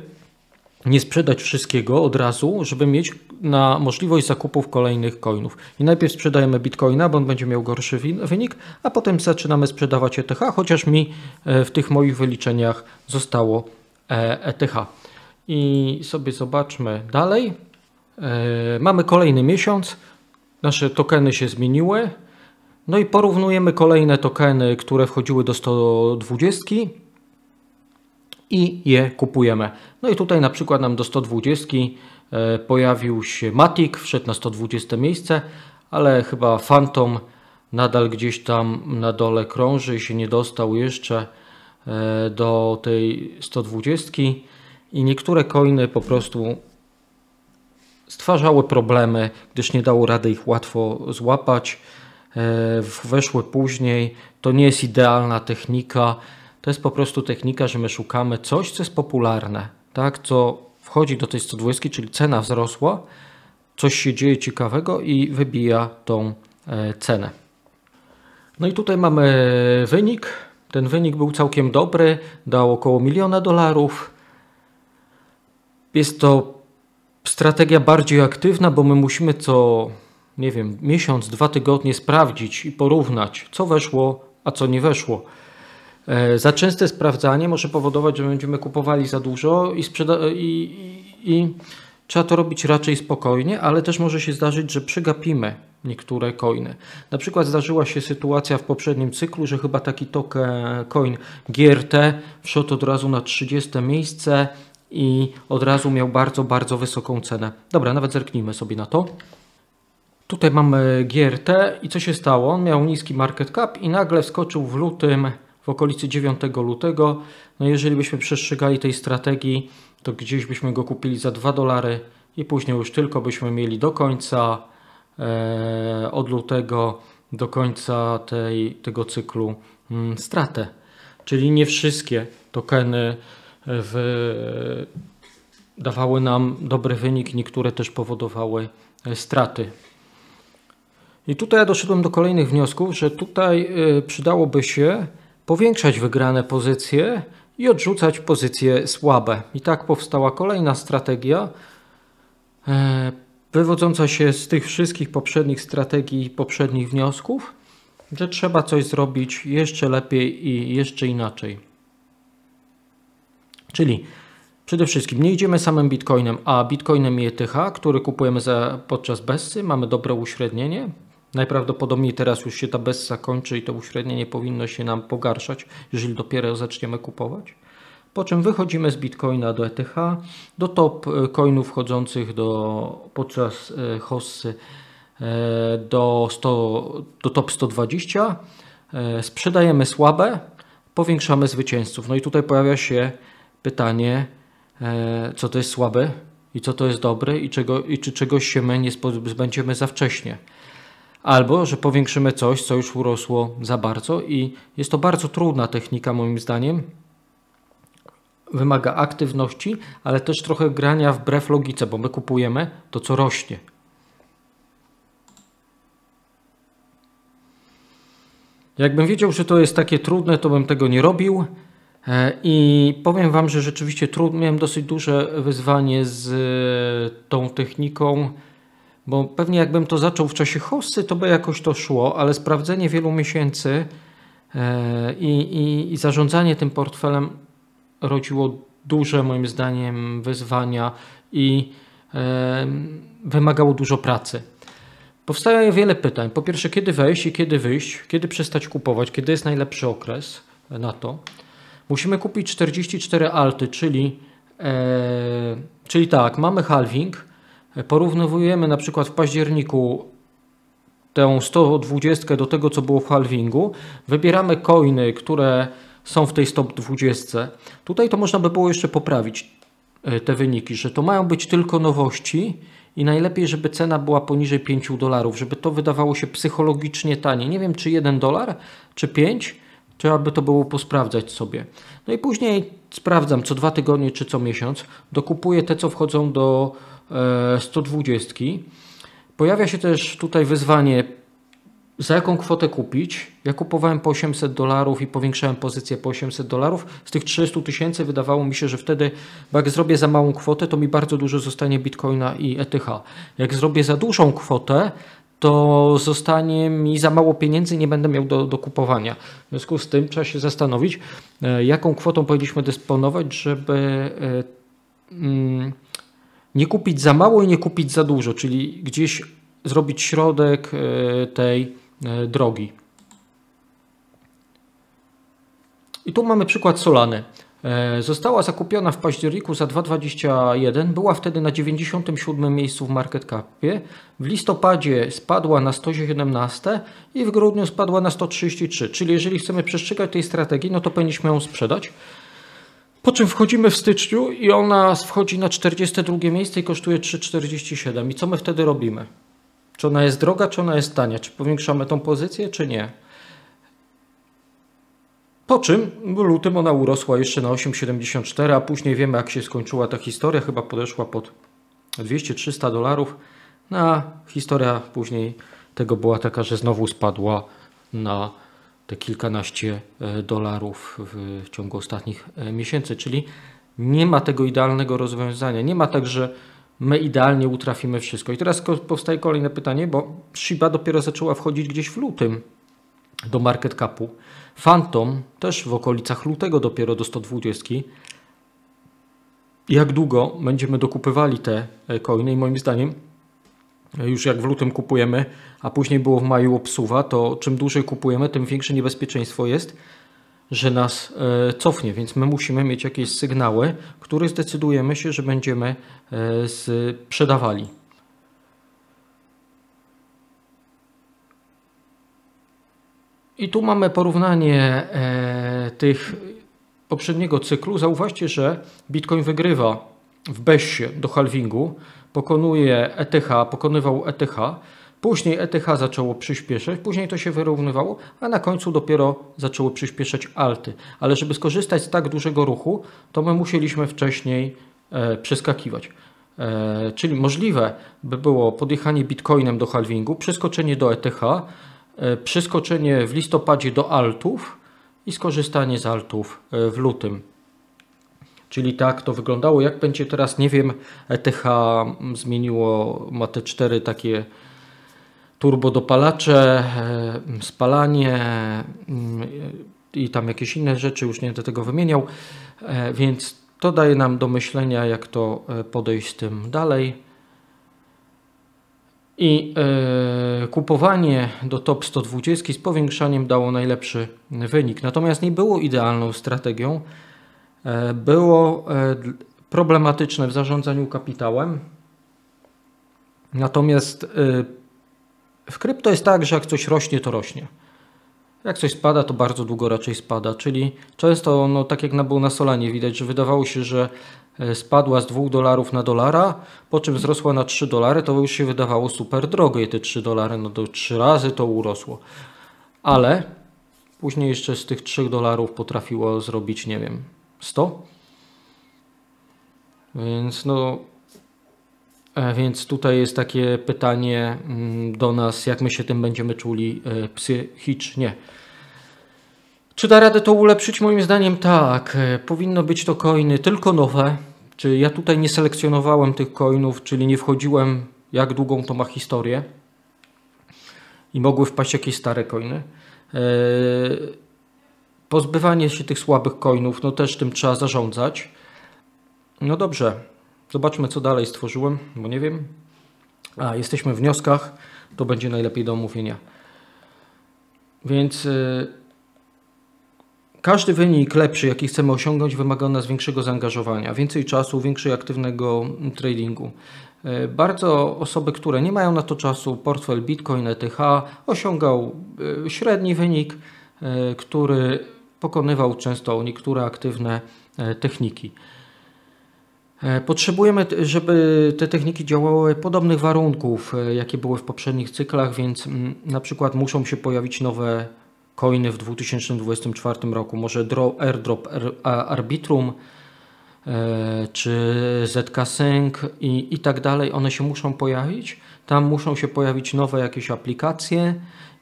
nie sprzedać wszystkiego od razu, żeby mieć na możliwość zakupów kolejnych coinów. I najpierw sprzedajemy Bitcoina, bo on będzie miał gorszy wynik, a potem zaczynamy sprzedawać E T H, chociaż mi w tych moich wyliczeniach zostało E T H. I sobie zobaczmy dalej. Mamy kolejny miesiąc, nasze tokeny się zmieniły, no i porównujemy kolejne tokeny, które wchodziły do stu dwudziestu. I je kupujemy. No i tutaj na przykład nam do stu dwudziestu pojawił się Matic, wszedł na sto dwudzieste miejsce, ale chyba Fantom nadal gdzieś tam na dole krąży i się nie dostał jeszcze do tej stu dwudziestu i niektóre coiny po prostu stwarzały problemy, gdyż nie dało rady ich łatwo złapać, weszły później. To nie jest idealna technika. To jest po prostu technika, że my szukamy coś, co jest popularne, tak? Co wchodzi do tej stu dwudziestu, czyli cena wzrosła, coś się dzieje ciekawego i wybija tą cenę. No i tutaj mamy wynik Ten wynik był całkiem dobry, dał około miliona dolarów. Jest to strategia bardziej aktywna, bo my musimy co, nie wiem, miesiąc, dwa tygodnie sprawdzić i porównać, co weszło, a co nie weszło. Za częste sprawdzanie może powodować, że będziemy kupowali za dużo i, sprzeda- i, i, i trzeba to robić raczej spokojnie, ale też może się zdarzyć, że przegapimy niektóre coiny. Na przykład zdarzyła się sytuacja w poprzednim cyklu, że chyba taki token coin G R T wszedł od razu na trzydzieste miejsce i od razu miał bardzo, bardzo wysoką cenę. Dobra, nawet zerknijmy sobie na to. Tutaj mamy G R T i co się stało? On miał niski market cap i nagle wskoczył w lutym, w okolicy dziewiątego lutego. No jeżeli byśmy przestrzegali tej strategii, to gdzieś byśmy go kupili za dwa dolary i później już tylko byśmy mieli do końca e, od lutego do końca tej, tego cyklu m, stratę. Czyli nie wszystkie tokeny w, dawały nam dobry wynik, niektóre też powodowały straty. I tutaj ja doszedłem do kolejnych wniosków, że tutaj y, przydałoby się powiększać wygrane pozycje i odrzucać pozycje słabe. I tak powstała kolejna strategia e, wywodząca się z tych wszystkich poprzednich strategii i poprzednich wniosków, że trzeba coś zrobić jeszcze lepiej i jeszcze inaczej. Czyli przede wszystkim nie idziemy samym Bitcoinem, a Bitcoinem i E T H, który kupujemy za, podczas bessy, mamy dobre uśrednienie. Najprawdopodobniej teraz już się ta bessa kończy i to uśrednienie powinno się nam pogarszać, jeżeli dopiero zaczniemy kupować. Po czym wychodzimy z Bitcoina do E T H, do top coinów wchodzących do, podczas hossy do, do top sto dwadzieścia, sprzedajemy słabe, powiększamy zwycięzców. No i tutaj pojawia się pytanie, co to jest słabe i co to jest dobre i, czego, i czy czegoś się my nie zbędziemy za wcześnie. Albo, że powiększymy coś, co już urosło za bardzo i jest to bardzo trudna technika moim zdaniem. Wymaga aktywności, ale też trochę grania wbrew logice, bo my kupujemy to, co rośnie. Jakbym wiedział, że to jest takie trudne, to bym tego nie robił. I powiem Wam, że rzeczywiście trudno, miałem dosyć duże wyzwanie z tą techniką, bo pewnie jakbym to zaczął w czasie hossy, to by jakoś to szło, ale sprawdzenie wielu miesięcy i, i, i zarządzanie tym portfelem rodziło duże moim zdaniem wyzwania i e, wymagało dużo pracy. Powstaje wiele pytań. Po pierwsze, kiedy wejść i kiedy wyjść, kiedy przestać kupować, kiedy jest najlepszy okres na to. Musimy kupić czterdzieści cztery alty, czyli, e, czyli tak, mamy halving. Porównujemy na przykład w październiku tę sto dwadzieścia do tego, co było w halvingu. Wybieramy coiny, które są w tej sto dwadzieścia. Tutaj to można by było jeszcze poprawić te wyniki, że to mają być tylko nowości i najlepiej, żeby cena była poniżej pięciu dolarów, żeby to wydawało się psychologicznie tanie. Nie wiem, czy jeden dolar, czy pięć. Trzeba by to było posprawdzać sobie. No i później sprawdzam co dwa tygodnie, czy co miesiąc. Dokupuję te, co wchodzą do sto dwadzieścia. Pojawia się też tutaj wyzwanie, za jaką kwotę kupić. Ja kupowałem po osiemset dolarów i powiększałem pozycję po osiemset dolarów. Z tych trzystu tysięcy wydawało mi się, że wtedy, bo jak zrobię za małą kwotę, to mi bardzo dużo zostanie Bitcoina i E T H. Jak zrobię za dużą kwotę, to zostanie mi za mało pieniędzy i nie będę miał do, do kupowania. W związku z tym trzeba się zastanowić, jaką kwotą powinniśmy dysponować, żeby mm, nie kupić za mało i nie kupić za dużo, czyli gdzieś zrobić środek tej drogi. I tu mamy przykład Solany. Została zakupiona w październiku za dwa dwadzieścia jeden, była wtedy na dziewięćdziesiątym siódmym miejscu w market capie, w listopadzie spadła na sto siedemnaście i w grudniu spadła na sto trzydzieści trzy, czyli jeżeli chcemy przestrzegać tej strategii, no to powinniśmy ją sprzedać. Po czym wchodzimy w styczniu i ona wchodzi na czterdzieste drugie miejsce i kosztuje trzy czterdzieści siedem. I co my wtedy robimy? Czy ona jest droga, czy ona jest tania? Czy powiększamy tą pozycję, czy nie? Po czym w lutym ona urosła jeszcze na osiem siedemdziesiąt cztery, a później wiemy, jak się skończyła ta historia. Chyba podeszła pod dwieście trzysta dolarów. No, a historia później tego była taka, że znowu spadła na te kilkanaście dolarów w ciągu ostatnich miesięcy, czyli nie ma tego idealnego rozwiązania, nie ma tak, że my idealnie utrafimy wszystko. I teraz powstaje kolejne pytanie, bo Shiba dopiero zaczęła wchodzić gdzieś w lutym do market capu. Fantom też w okolicach lutego dopiero do stu dwudziestu. Jak długo będziemy dokupywali te coiny? I moim zdaniem już jak w lutym kupujemy, a później było w maju obsuwa, to czym dłużej kupujemy, tym większe niebezpieczeństwo jest, że nas cofnie, więc my musimy mieć jakieś sygnały, które zdecydujemy się, że będziemy sprzedawali. I tu mamy porównanie tych poprzedniego cyklu. Zauważcie, że Bitcoin wygrywa w bessie do halvingu, pokonuje E T H, pokonywał E T H, później E T H zaczęło przyspieszać, później to się wyrównywało, a na końcu dopiero zaczęło przyspieszać alty. Ale żeby skorzystać z tak dużego ruchu, to my musieliśmy wcześniej e, przeskakiwać. E, czyli możliwe by było podjechanie Bitcoinem do halvingu, przeskoczenie do E T H, e, przeskoczenie w listopadzie do altów i skorzystanie z altów w lutym. Czyli tak to wyglądało. Jak będzie teraz, nie wiem, E T H zmieniło, ma te cztery takie turbodopalacze, spalanie i tam jakieś inne rzeczy, już nie będę tego wymieniał, więc to daje nam do myślenia, jak to podejść z tym dalej. I y, kupowanie do top stu dwudziestu z powiększaniem dało najlepszy wynik. Natomiast nie było idealną strategią. Y, było y, problematyczne w zarządzaniu kapitałem. Natomiast y, w krypto jest tak, że jak coś rośnie, to rośnie. Jak coś spada, to bardzo długo raczej spada. Czyli często, no, tak jak było na Solanie, widać, że wydawało się, że spadła z dwóch dolarów na dolara, po czym wzrosła na trzy dolary, to już się wydawało super drogo i te trzy dolary, no to trzy razy to urosło. Ale później jeszcze z tych trzech dolarów potrafiło zrobić, nie wiem, sto. Więc no... Więc tutaj jest takie pytanie do nas, jak my się tym będziemy czuli psychicznie. Czy da radę to ulepszyć? Moim zdaniem tak. Powinno być to coiny tylko nowe. Czy ja tutaj nie selekcjonowałem tych coinów, czyli nie wchodziłem, jak długą to ma historię. I mogły wpaść jakieś stare coiny. Pozbywanie się tych słabych coinów, no też tym trzeba zarządzać. No dobrze. Zobaczmy, co dalej stworzyłem, bo nie wiem. A, jesteśmy w wnioskach, to będzie najlepiej do omówienia. Więc yy, każdy wynik lepszy, jaki chcemy osiągnąć, wymaga od nas większego zaangażowania, więcej czasu, większej aktywnego tradingu. Yy, bardzo osoby, które nie mają na to czasu, portfel Bitcoin, E T H osiągał yy, średni wynik, yy, który pokonywał często niektóre aktywne yy, techniki. Potrzebujemy, żeby te techniki działały podobnych warunków, jakie były w poprzednich cyklach, więc na przykład muszą się pojawić nowe coiny w dwa tysiące dwudziestym czwartym roku, może airdrop Arbitrum, czy Z K Sync i, i tak dalej. One się muszą pojawić, tam muszą się pojawić nowe jakieś aplikacje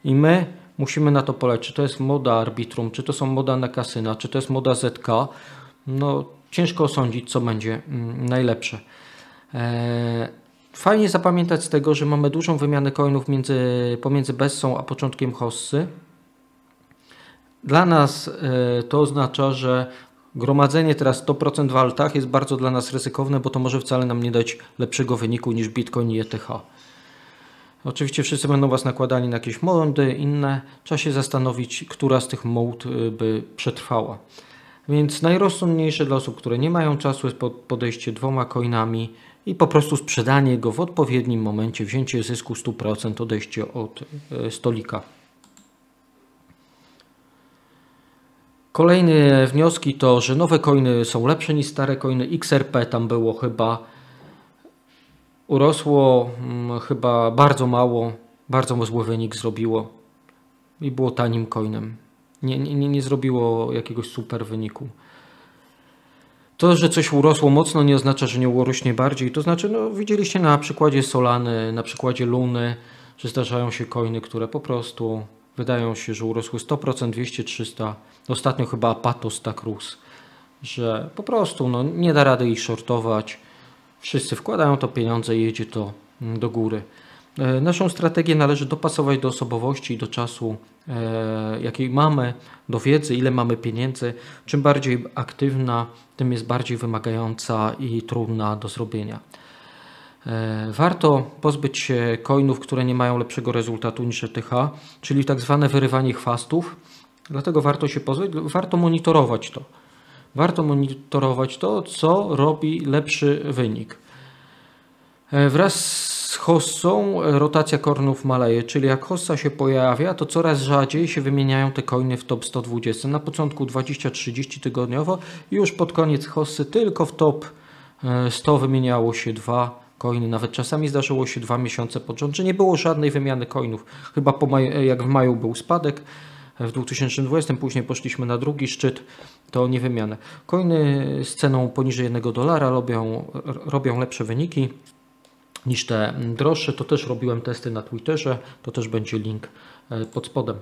i my musimy na to polecieć, czy to jest moda Arbitrum, czy to są moda na kasyna, czy to jest moda Z K, no ciężko osądzić, co będzie najlepsze. Fajnie zapamiętać z tego, że mamy dużą wymianę coinów między, pomiędzy Bessą a początkiem Hossy. Dla nas to oznacza, że gromadzenie teraz sto procent w altach jest bardzo dla nas ryzykowne, bo to może wcale nam nie dać lepszego wyniku niż Bitcoin i E T H. Oczywiście wszyscy będą Was nakładali na jakieś mody, inne. Trzeba się zastanowić, która z tych mod by przetrwała. Więc najrozsądniejsze dla osób, które nie mają czasu, jest podejście dwoma coinami i po prostu sprzedanie go w odpowiednim momencie, wzięcie zysku stu procent, odejście od stolika. Kolejne wnioski to, że nowe coiny są lepsze niż stare coiny. X R P tam było chyba, urosło hmm, chyba bardzo mało, bardzo zły wynik zrobiło i było tanim coinem. Nie, nie, nie zrobiło jakiegoś super wyniku. To, że coś urosło mocno, nie oznacza, że nie urośnie bardziej. To znaczy, no, widzieliście na przykładzie Solany, na przykładzie Luny, że zdarzają się coiny, które po prostu wydają się, że urosły sto procent, dwieście trzysta procent. Ostatnio chyba Apatos tak rósł, że po prostu no, nie da rady ich shortować. Wszyscy wkładają to pieniądze i jedzie to do góry. Naszą strategię należy dopasować do osobowości, do czasu, e, jaki mamy, do wiedzy, ile mamy pieniędzy. Czym bardziej aktywna, tym jest bardziej wymagająca i trudna do zrobienia. E, warto pozbyć się coinów, które nie mają lepszego rezultatu niż E T H, czyli tak zwane wyrywanie chwastów. Dlatego warto się pozbyć, warto monitorować to. Warto monitorować to, co robi lepszy wynik. E, wraz z Z hossą rotacja coinów maleje, czyli jak hossa się pojawia, to coraz rzadziej się wymieniają te coiny w top sto dwadzieścia. Na początku dwadzieścia trzydzieści tygodniowo i już pod koniec hossy tylko w top sto wymieniało się dwa coiny. Nawet czasami zdarzyło się dwa miesiące pod rząd, że nie było żadnej wymiany coinów. Chyba po maju, jak w maju był spadek w dwa tysiące dwudziestym, później poszliśmy na drugi szczyt, to nie wymianę. Coiny z ceną poniżej jednego dolara robią, robią lepsze wyniki niż te droższe. To też robiłem testy na Twitterze, to też będzie link pod spodem.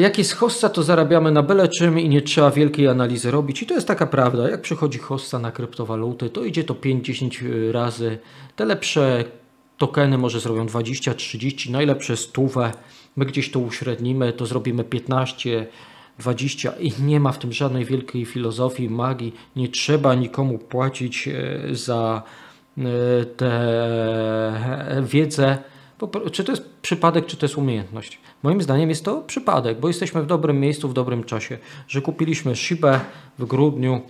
Jak jest hossa, to zarabiamy na byle czym i nie trzeba wielkiej analizy robić. I to jest taka prawda, jak przychodzi hossa na kryptowaluty, to idzie to pięć do dziesięciu razy. Te lepsze tokeny może zrobią dwadzieścia trzydzieści, najlepsze stówę. My gdzieś to uśrednimy, to zrobimy piętnaście dwadzieścia i nie ma w tym żadnej wielkiej filozofii, magii. Nie trzeba nikomu płacić za tę wiedzę, czy to jest przypadek, czy to jest umiejętność. Moim zdaniem jest to przypadek, bo jesteśmy w dobrym miejscu, w dobrym czasie, że kupiliśmy Shibę w grudniu,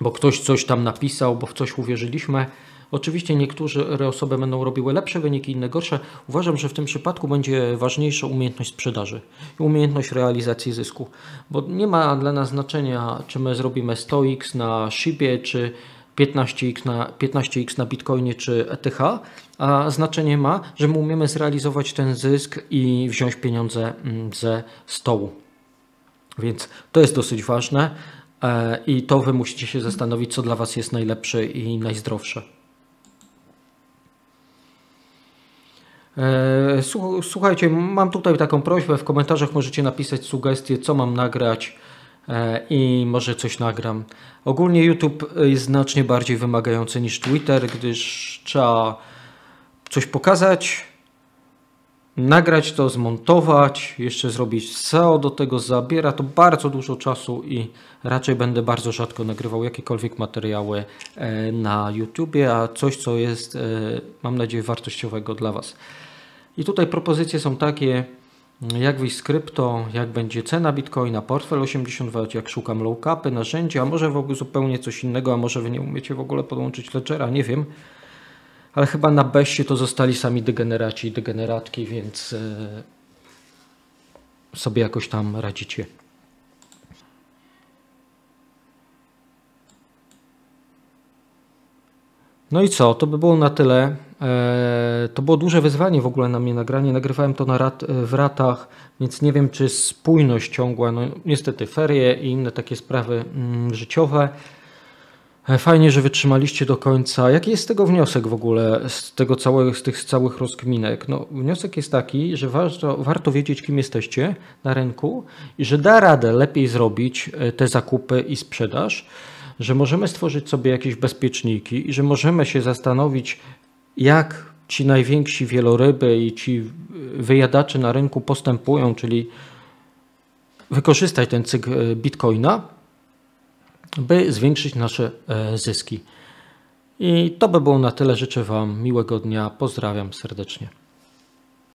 bo ktoś coś tam napisał, bo w coś uwierzyliśmy. Oczywiście niektóre osoby będą robiły lepsze wyniki, inne gorsze. Uważam, że w tym przypadku będzie ważniejsza umiejętność sprzedaży i umiejętność realizacji zysku, bo nie ma dla nas znaczenia, czy my zrobimy sto razy na Shibie, czy piętnaście razy na, piętnaście razy na Bitcoinie czy E T H, a znaczenie ma, że my umiemy zrealizować ten zysk i wziąć pieniądze ze stołu. Więc to jest dosyć ważne i to wy musicie się zastanowić, co dla was jest najlepsze i najzdrowsze. Słuchajcie, mam tutaj taką prośbę, w komentarzach możecie napisać sugestie, co mam nagrać, i może coś nagram. Ogólnie YouTube jest znacznie bardziej wymagający niż Twitter, gdyż trzeba coś pokazać, nagrać to, zmontować, jeszcze zrobić S E O, do tego zabiera to bardzo dużo czasu i raczej będę bardzo rzadko nagrywał jakiekolwiek materiały na YouTubie, a coś, co jest, mam nadzieję, wartościowego dla was. I tutaj propozycje są takie: jak wyjść z krypto, jak będzie cena bitcoina, portfel osiemdziesiąt dwa, jak szukam low capy, narzędzia, a może w ogóle zupełnie coś innego, a może wy nie umiecie w ogóle podłączyć Ledgera, nie wiem. Ale chyba na beście to zostali sami degeneraci i degeneratki, więc yy, sobie jakoś tam radzicie. No i co? To by było na tyle. To było duże wyzwanie w ogóle na mnie nagranie. Nagrywałem to na rat, w ratach, więc nie wiem, czy spójność ciągła. No, niestety ferie i inne takie sprawy mm, życiowe. Fajnie, że wytrzymaliście do końca. Jaki jest z tego wniosek w ogóle, z tego całego, z tych całych rozkminek? No, wniosek jest taki, że warto, warto wiedzieć, kim jesteście na rynku i że da radę lepiej zrobić te zakupy i sprzedaż, że możemy stworzyć sobie jakieś bezpieczniki i że możemy się zastanowić, jak ci najwięksi wieloryby i ci wyjadacze na rynku postępują, czyli wykorzystać ten cykl bitcoina, by zwiększyć nasze zyski. I to by było na tyle. Życzę wam miłego dnia. Pozdrawiam serdecznie.